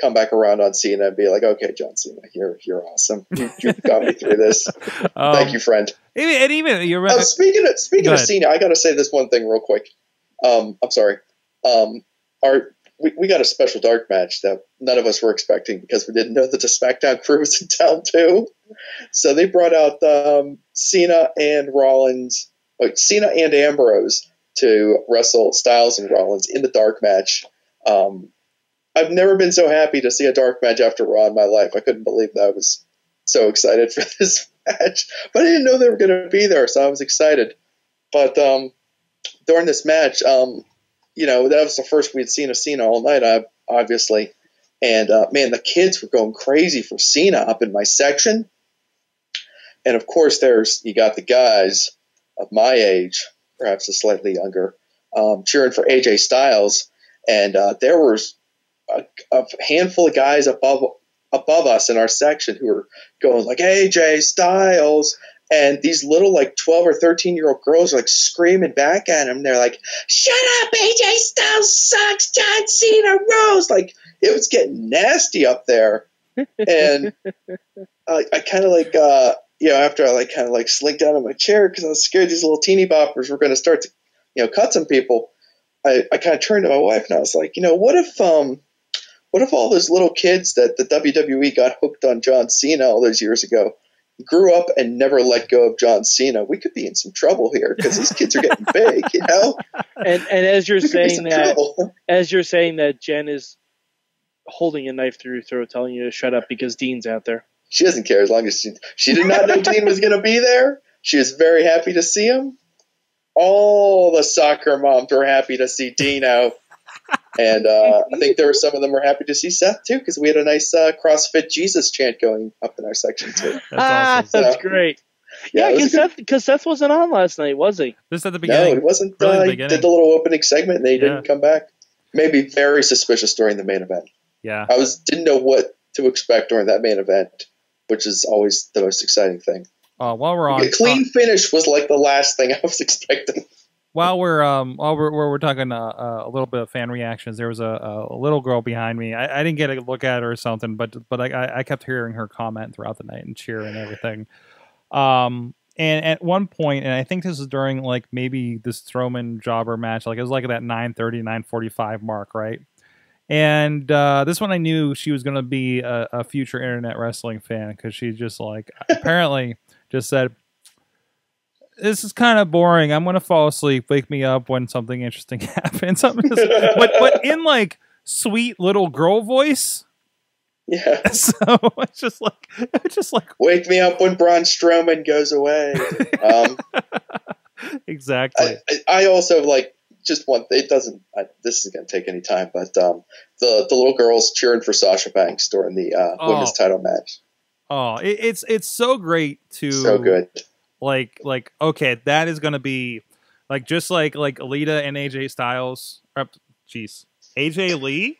come back around on Cena and be like, okay, John Cena, you're you're awesome. You, you've got me through this. um, Thank you, friend. And even you're right. Oh, speaking of, speaking Go of ahead. Cena, I got to say this one thing real quick. Um, I'm sorry. Um, our We, we got a special dark match that none of us were expecting because we didn't know that the SmackDown crew was in town too. So they brought out um, Cena and Rollins, like Cena and Ambrose to wrestle Styles and Rollins in the dark match. Um, I've never been so happy to see a dark match after Raw in my life. I couldn't believe that. I was so excited for this match, but I didn't know they were going to be there, so I was excited. But um, during this match, um, you know, that was the first we had seen of Cena all night, obviously. And, uh, man, the kids were going crazy for Cena up in my section. And of course, there's you got the guys of my age, perhaps a slightly younger, um, cheering for A J Styles, and uh, there was a, a handful of guys above above us in our section who were going like A J Styles, and these little like twelve or thirteen year old girls are like screaming back at him. They're like, "Shut up, A J Styles sucks. John Cena rules." Like it was getting nasty up there, and uh, I kind of like. Uh, You know, after I like kind of like slinked down in my chair because I was scared these little teeny boppers were going to start to, you know, cut some people, I, I kind of turned to my wife and I was like, you know, what if um, what if all those little kids that the W W E got hooked on John Cena all those years ago grew up and never let go of John Cena? We could be in some trouble here because these kids are getting big, you know. And and as you're saying that, trouble. as you're saying that, Jen is holding a knife through your throat, telling you to shut up because Dean's out there. She doesn't care as long as she – she did not know Dean was going to be there. She was very happy to see him. All the soccer moms were happy to see Dino. And uh, I think there were some of them were happy to see Seth too because we had a nice uh, CrossFit Jesus chant going up in our section too. That's ah, awesome. That's so, great. Yeah, because yeah, Seth, Seth wasn't on last night, was he? This at the beginning. No, he wasn't. Really uh, he did the little opening segment and they yeah. didn't come back. Maybe very suspicious during the main event. Yeah. I was didn't know what to expect during that main event, which is always the most exciting thing. Uh, while we're on, the clean uh, finish was like the last thing I was expecting. While we're um, while we're we're, we're talking uh, a little bit of fan reactions, there was a, a little girl behind me. I, I didn't get a look at her or something, but but I, I kept hearing her comment throughout the night and cheer and everything. Um, and at one point, and I think this was during like maybe this Strowman Jobber match, like it was like that nine thirty, nine forty-five mark, right? And uh, this one I knew she was going to be a, a future internet wrestling fan because she just like apparently just said, this is kind of boring. I'm going to fall asleep. Wake me up when something interesting happens. but, but in like sweet little girl voice. Yeah. So it's just like, it's just like, wake me up when Braun Strowman goes away. um, exactly. I, I also like, Just one. It doesn't. I, this is going to take any time, but um, the the little girls cheering for Sasha Banks during the uh, oh. women's title match. Oh, it, it's it's so great to so good. Like like okay, that is going to be like just like like Alita and A J Styles. Jeez, A J Lee.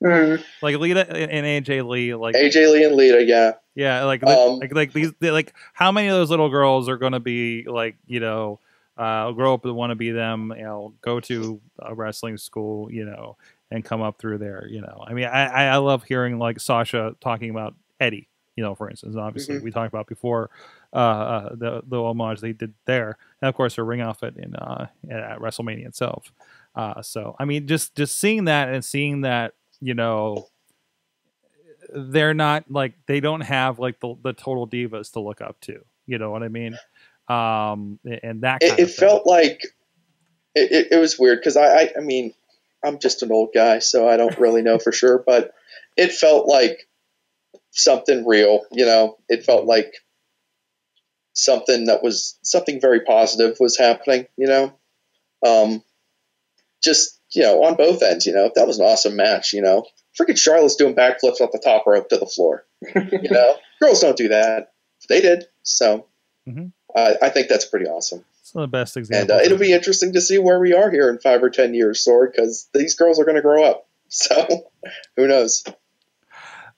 Mm. Like Lita and A J Lee, like A J Lee and Lita, yeah, yeah. Like um, like like these like how many of those little girls are going to be like you know. Uh, grow up and want to be them, you know, go to a wrestling school, you know, and come up through there, you know. I mean, I, I love hearing, like, Sasha talking about Eddie, you know, for instance. Obviously, mm-hmm. we talked about before uh, the, the homage they did there. And, of course, her ring outfit in uh, at WrestleMania itself. Uh, so, I mean, just, just seeing that and seeing that, you know, they're not, like, they don't have, like, the, the total divas to look up to. You know what I mean? Um, and that kind it, of it felt like it, it, it was weird because I, I, I mean, I'm just an old guy, so I don't really know for sure, but it felt like something real, you know, it felt like something that was something very positive was happening, you know, um, just, you know, on both ends, you know, that was an awesome match, you know, freaking Charlotte's doing backflips off the top rope to the floor, you know, girls don't do that. They did. So, mm-hmm. Uh, I think that's pretty awesome. It's the best example. And uh, it'll be interesting to see where we are here in five or ten years, Sword, because these girls are going to grow up. So who knows?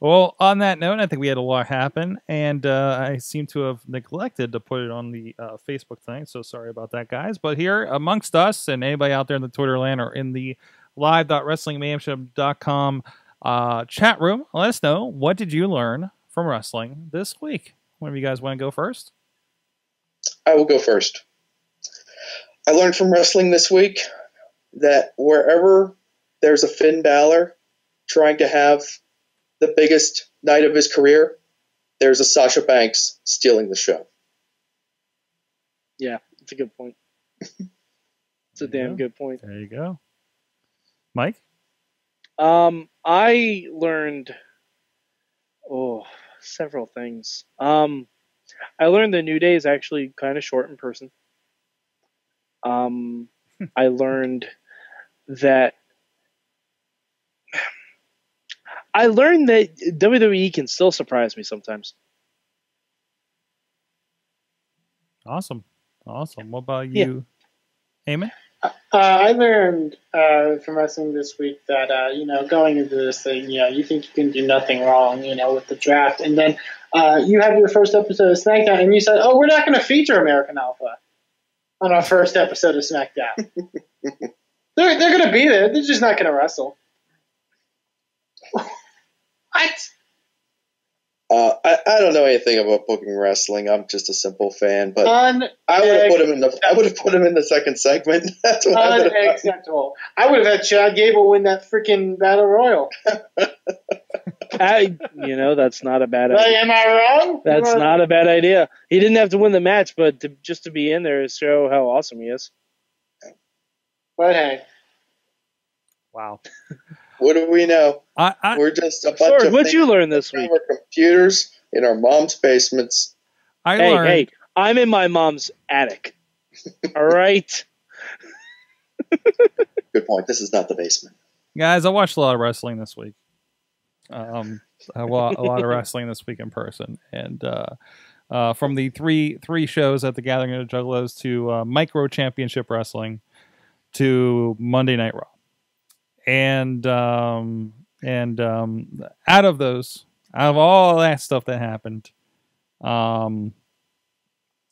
Well, on that note, I think we had a lot happen, and uh, I seem to have neglected to put it on the uh, Facebook thing, so sorry about that, guys. But here amongst us and anybody out there in the Twitter land or in the live dot wrestling mayhem show dot com uh, chat room, let us know, what did you learn from wrestling this week? One of you guys want to go first? I will go first. I learned from wrestling this week that wherever there's a Finn Balor trying to have the biggest night of his career, there's a Sasha Banks stealing the show. Yeah, it's a good point. It's a damn good point. There you go. Mike? Um, I learned oh, several things. Um I learned the New Day is actually kind of short in person. Um, I learned that I learned that W W E can still surprise me sometimes. Awesome. Awesome. What about you, yeah. Eamon? Uh, I learned uh, from wrestling this week that, uh, you know, going into this thing, you know, you think you can do nothing wrong, you know, with the draft. And then uh, you have your first episode of SmackDown, and you said, oh, we're not going to feature American Alpha on our first episode of SmackDown. they're they're going to be there. They're just not going to wrestle. What? Uh, I, I don't know anything about booking wrestling. I'm just a simple fan, but Un- I would have put him in the I would have put him in the second segment. That's what I would have done. I would have had Chad Gable win that freaking battle royal. I, you know, that's not a bad idea. But am I wrong? That's I- not a bad idea. He didn't have to win the match, but to, just to be in there to show how awesome he is. But hey, wow. What do we know? I, I, We're just a bunch Lord, of what'd you learn this week? Our computers in our mom's basements. I hey, learned. Hey, I'm in my mom's attic. All right. Good point. This is not the basement. Guys, I watched a lot of wrestling this week. Um, I watched a lot of wrestling this week in person. And uh, uh, from the three three shows at the Gathering of the Juggalos to uh, Micro Championship Wrestling to Monday Night Raw. And um, and um, out of those, out of all that stuff that happened, um,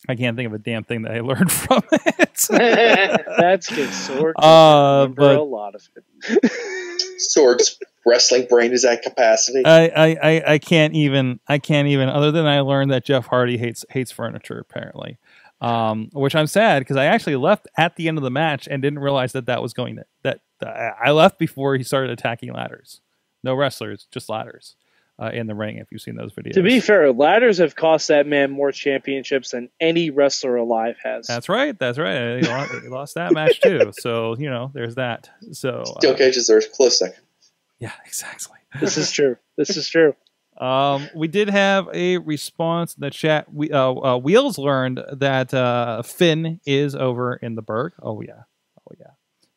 I can't think of a damn thing that I learned from it. That's good. Swords. Uh, but, a lot of it. Swords wrestling brain is at capacity. I, I, I, I can't even I can't even other than I learned that Jeff Hardy hates hates furniture apparently. Um, which I'm sad because I actually left at the end of the match and didn't realize that that was going to, that uh, I left before he started attacking ladders. No wrestlers, just ladders uh, in the ring. If you've seen those videos, to be fair, ladders have cost that man more championships than any wrestler alive has. That's right. That's right. He lost, he lost that match too. So, you know, there's that. So steel uh, cages are close second. Yeah, exactly. This is true. This is true. Um, we did have a response in the chat. We uh, uh, Wheels learned that uh, Finn is over in the Berg. Oh yeah, oh yeah,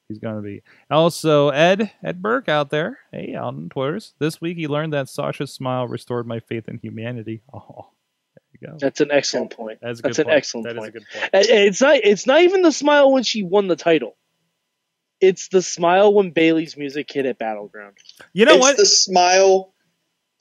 he's gonna be. Also, Ed Ed Berg out there, hey on Twitters. This week he learned that Sasha's smile restored my faith in humanity. Oh, there you go. That's an excellent point. That's, a That's good an point. excellent that point. That is a good point. It's not. It's not even the smile when she won the title. It's the smile when Bayley's music hit at Battleground. You know it's what? The smile.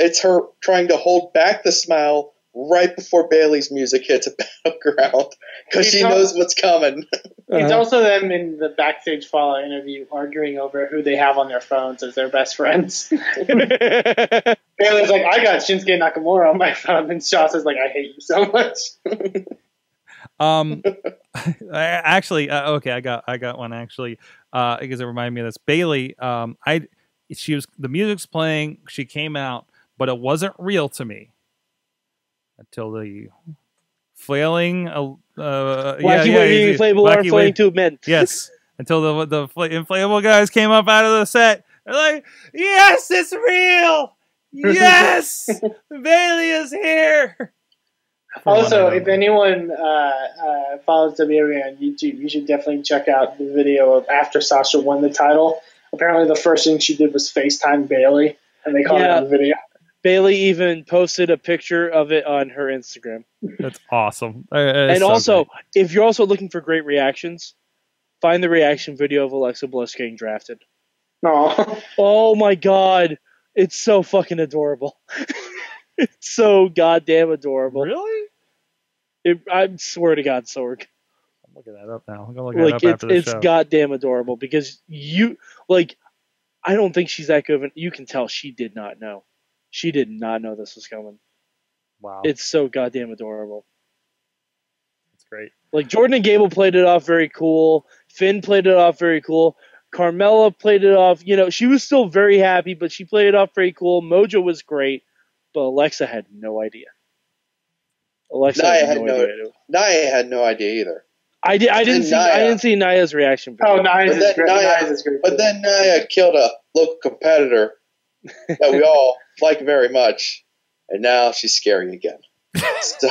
It's her trying to hold back the smile right before Bayley's music hits a Battleground because she al- knows what's coming. It's also them in the backstage follow interview arguing over who they have on their phones as their best friends. Bayley's like, I got Shinsuke Nakamura on my phone. And Shasha's like, I hate you so much. um, I, actually, uh, okay, I got I got one actually uh, because it reminded me of this. Bayley, um, I she was the music's playing. She came out. But it wasn't real to me until the flailing. Uh, uh, Wacky yeah, yeah, waving inflatable arm flailing tube men. Yes, until the the inflatable guys came up out of the set. They're like, "Yes, it's real. Yes, Bayley is here." Also, if anyone uh, uh, follows W W E on YouTube, you should definitely check out the video of after Sasha won the title. Apparently, the first thing she did was FaceTime Bayley, and they called yeah. it a video. Bayley even posted a picture of it on her Instagram. That's awesome. It's and so also, great. If you're also looking for great reactions, find the reaction video of Alexa Bliss getting drafted. Aww. Oh my God. It's so fucking adorable. It's so goddamn adorable. Really? It, I swear to God, Sorg. I'm looking that up now. I'm gonna look like, it up it's, after the it's show. It's goddamn adorable because you, like, I don't think she's that good. You can tell she did not know. She did not know this was coming. Wow. It's so goddamn adorable. It's great. Like, Jordan and Gable played it off very cool. Finn played it off very cool. Carmella played it off. You know, she was still very happy, but she played it off very cool. Mojo was great, but Alexa had no idea. Alexa Nia had no, no idea. Nia had no idea either. I, did, I, didn't see, I didn't see Nia's reaction. Video. Oh, Nia's is great. Nia's is great. But then Nia killed a local competitor that we all like very much, and now she's scary again. So.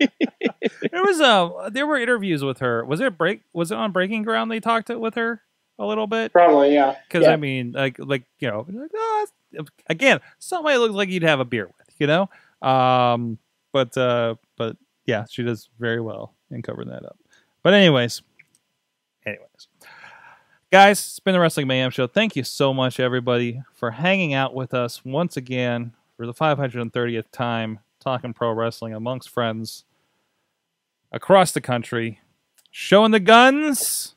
There was a there were interviews with her. Was it break? Was it on Breaking Ground? They talked to, with her a little bit. Probably, yeah. Because yeah. I mean, like, like you know, like, oh, again, somebody looks like you'd have a beer with, you know. Um, but uh, but yeah, she does very well in covering that up. But anyways, anyways, guys, it's been the Wrestling Mayhem Show. Thank you so much, everybody, for hanging out with us once again for the five hundred thirtieth time, talking pro wrestling amongst friends across the country. Showing the guns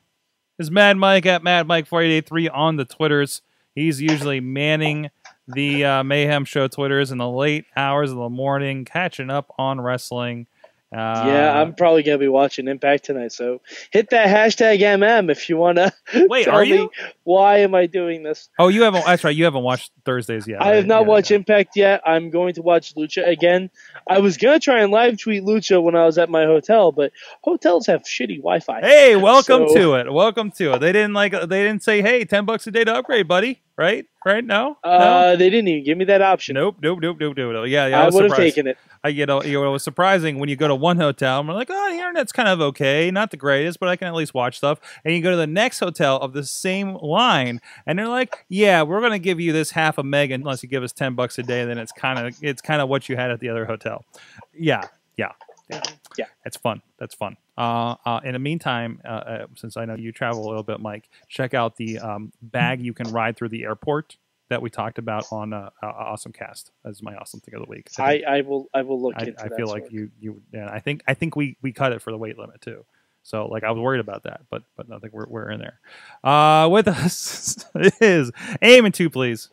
is Mad Mike at Mad Mike four eight eight three on the Twitters. He's usually manning the uh, Mayhem Show Twitters in the late hours of the morning, catching up on wrestling. Uh, yeah, I'm probably going to be watching Impact tonight, so hit that hashtag M M if you want to Wait, tell are you? me why am I doing this. Oh, you haven't, that's right, you haven't watched Thursdays yet. I right? have not yeah, watched yeah. Impact yet. I'm going to watch Lucha again. I was going to try and live tweet Lucha when I was at my hotel, but hotels have shitty Wi-Fi. Hey, welcome so. to it. Welcome to it. They didn't like. They didn't say, hey, ten bucks a day to upgrade, buddy. Right? Right? No? Uh, no? They didn't even give me that option. Nope, nope, nope, nope, nope. Yeah, yeah I, I would have taken it. I, you know, you know, it was surprising when you go to one hotel and we're like, oh, the internet's kind of okay. Not the greatest, but I can at least watch stuff. And you go to the next hotel of the same line and they're like, yeah, we're going to give you this half a meg unless you give us ten bucks a day. Then it's kind of it's kind of what you had at the other hotel. Yeah, yeah, yeah. yeah. That's fun. That's fun. Uh, uh, in the meantime, uh, uh, since I know you travel a little bit, Mike, check out the um, bag you can ride through the airport that we talked about on uh, uh, Awesome Cast. That's my awesome thing of the week. So I, I will I will look I, into I that. I feel sort. like you you. Yeah, I think I think we we cut it for the weight limit too. So like I was worried about that, but but I think we're we're in there. Uh, with us is Eamon Two Please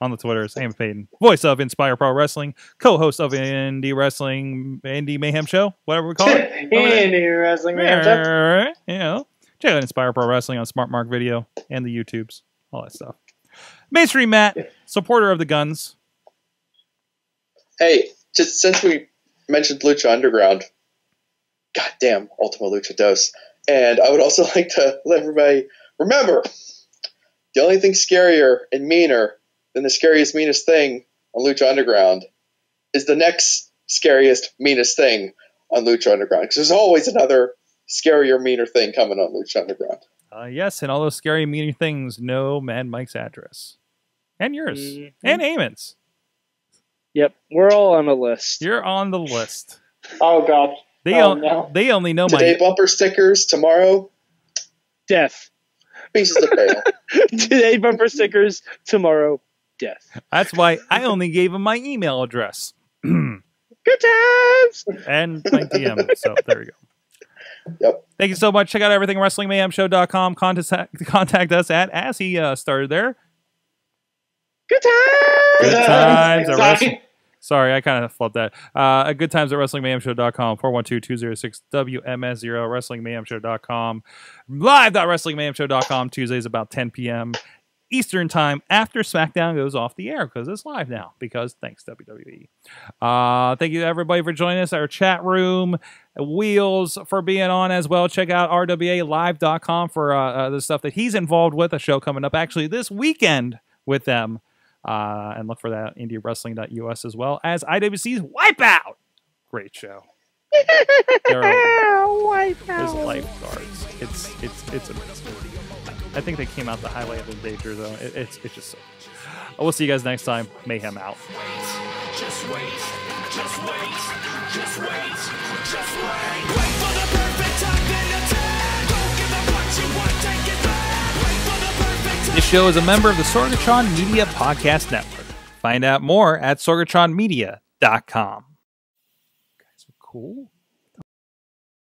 on the Twitters. Eamon Paton, voice of Inspire Pro Wrestling, co-host of Indie Wrestling, Indie Mayhem Show, whatever we call it. Indie Wrestling Mayhem Show. You know, check out Inspire Pro Wrestling on Smart Mark Video and the YouTubes, all that stuff. Mainstream Matt, supporter of the guns. Hey, just since we mentioned Lucha Underground, goddamn Ultima Lucha Dos. And I would also like to let everybody remember, the only thing scarier and meaner than the scariest, meanest thing on Lucha Underground is the next scariest, meanest thing on Lucha Underground. Because there's always another scarier, meaner thing coming on Lucha Underground. Uh, yes, and all those scary, meaner things know Mad Mike's address. And yours. Mm-hmm. And Eamon's. Yep, we're all on the list. You're on the list. Oh, God. They, oh, on, no. they only know Today, my... Today, bumper stickers. Tomorrow, death. Pieces of fail. Today, bumper stickers. Tomorrow, death. That's why I only gave him my email address. Good times! And my D M, so there you go. Yep. Thank you so much. Check out everything wrestling mayhem show dot com. Contact contact us at as he uh, started there. Good times. Good times. Sorry, wrestling, sorry I kind of flubbed that. Uh, good times at wrestling mayhem show dot com. four one two, two oh six, W M S zero. wrestling mayhem show dot com. live dot wrestling mayhem show dot com. Tuesdays about ten P M Eastern time after SmackDown goes off the air because it's live now because thanks W W E. Uh, thank you to everybody for joining us. Our chat room, Wheels for being on as well. Check out R W A live dot com for uh, uh, the stuff that he's involved with, a show coming up actually this weekend with them. Uh, and look for that at Indie Wrestling dot U S as well as I W C's Wipeout. Great show. There are Wipeout. Lifeguards. It's, it's, it's amazing. I think they came out the highway of the danger, though. It, it's, it's just so cool. We'll see you guys next time. Mayhem out. Just wait. Just wait. Just wait. Just wait. Wait for the perfect time, then attack. Don't give up what you want. Take it back. Wait for the perfect time. This show is a member of the Sorgatron Media Podcast Network. Find out more at sorgatron media dot com. Guys are cool.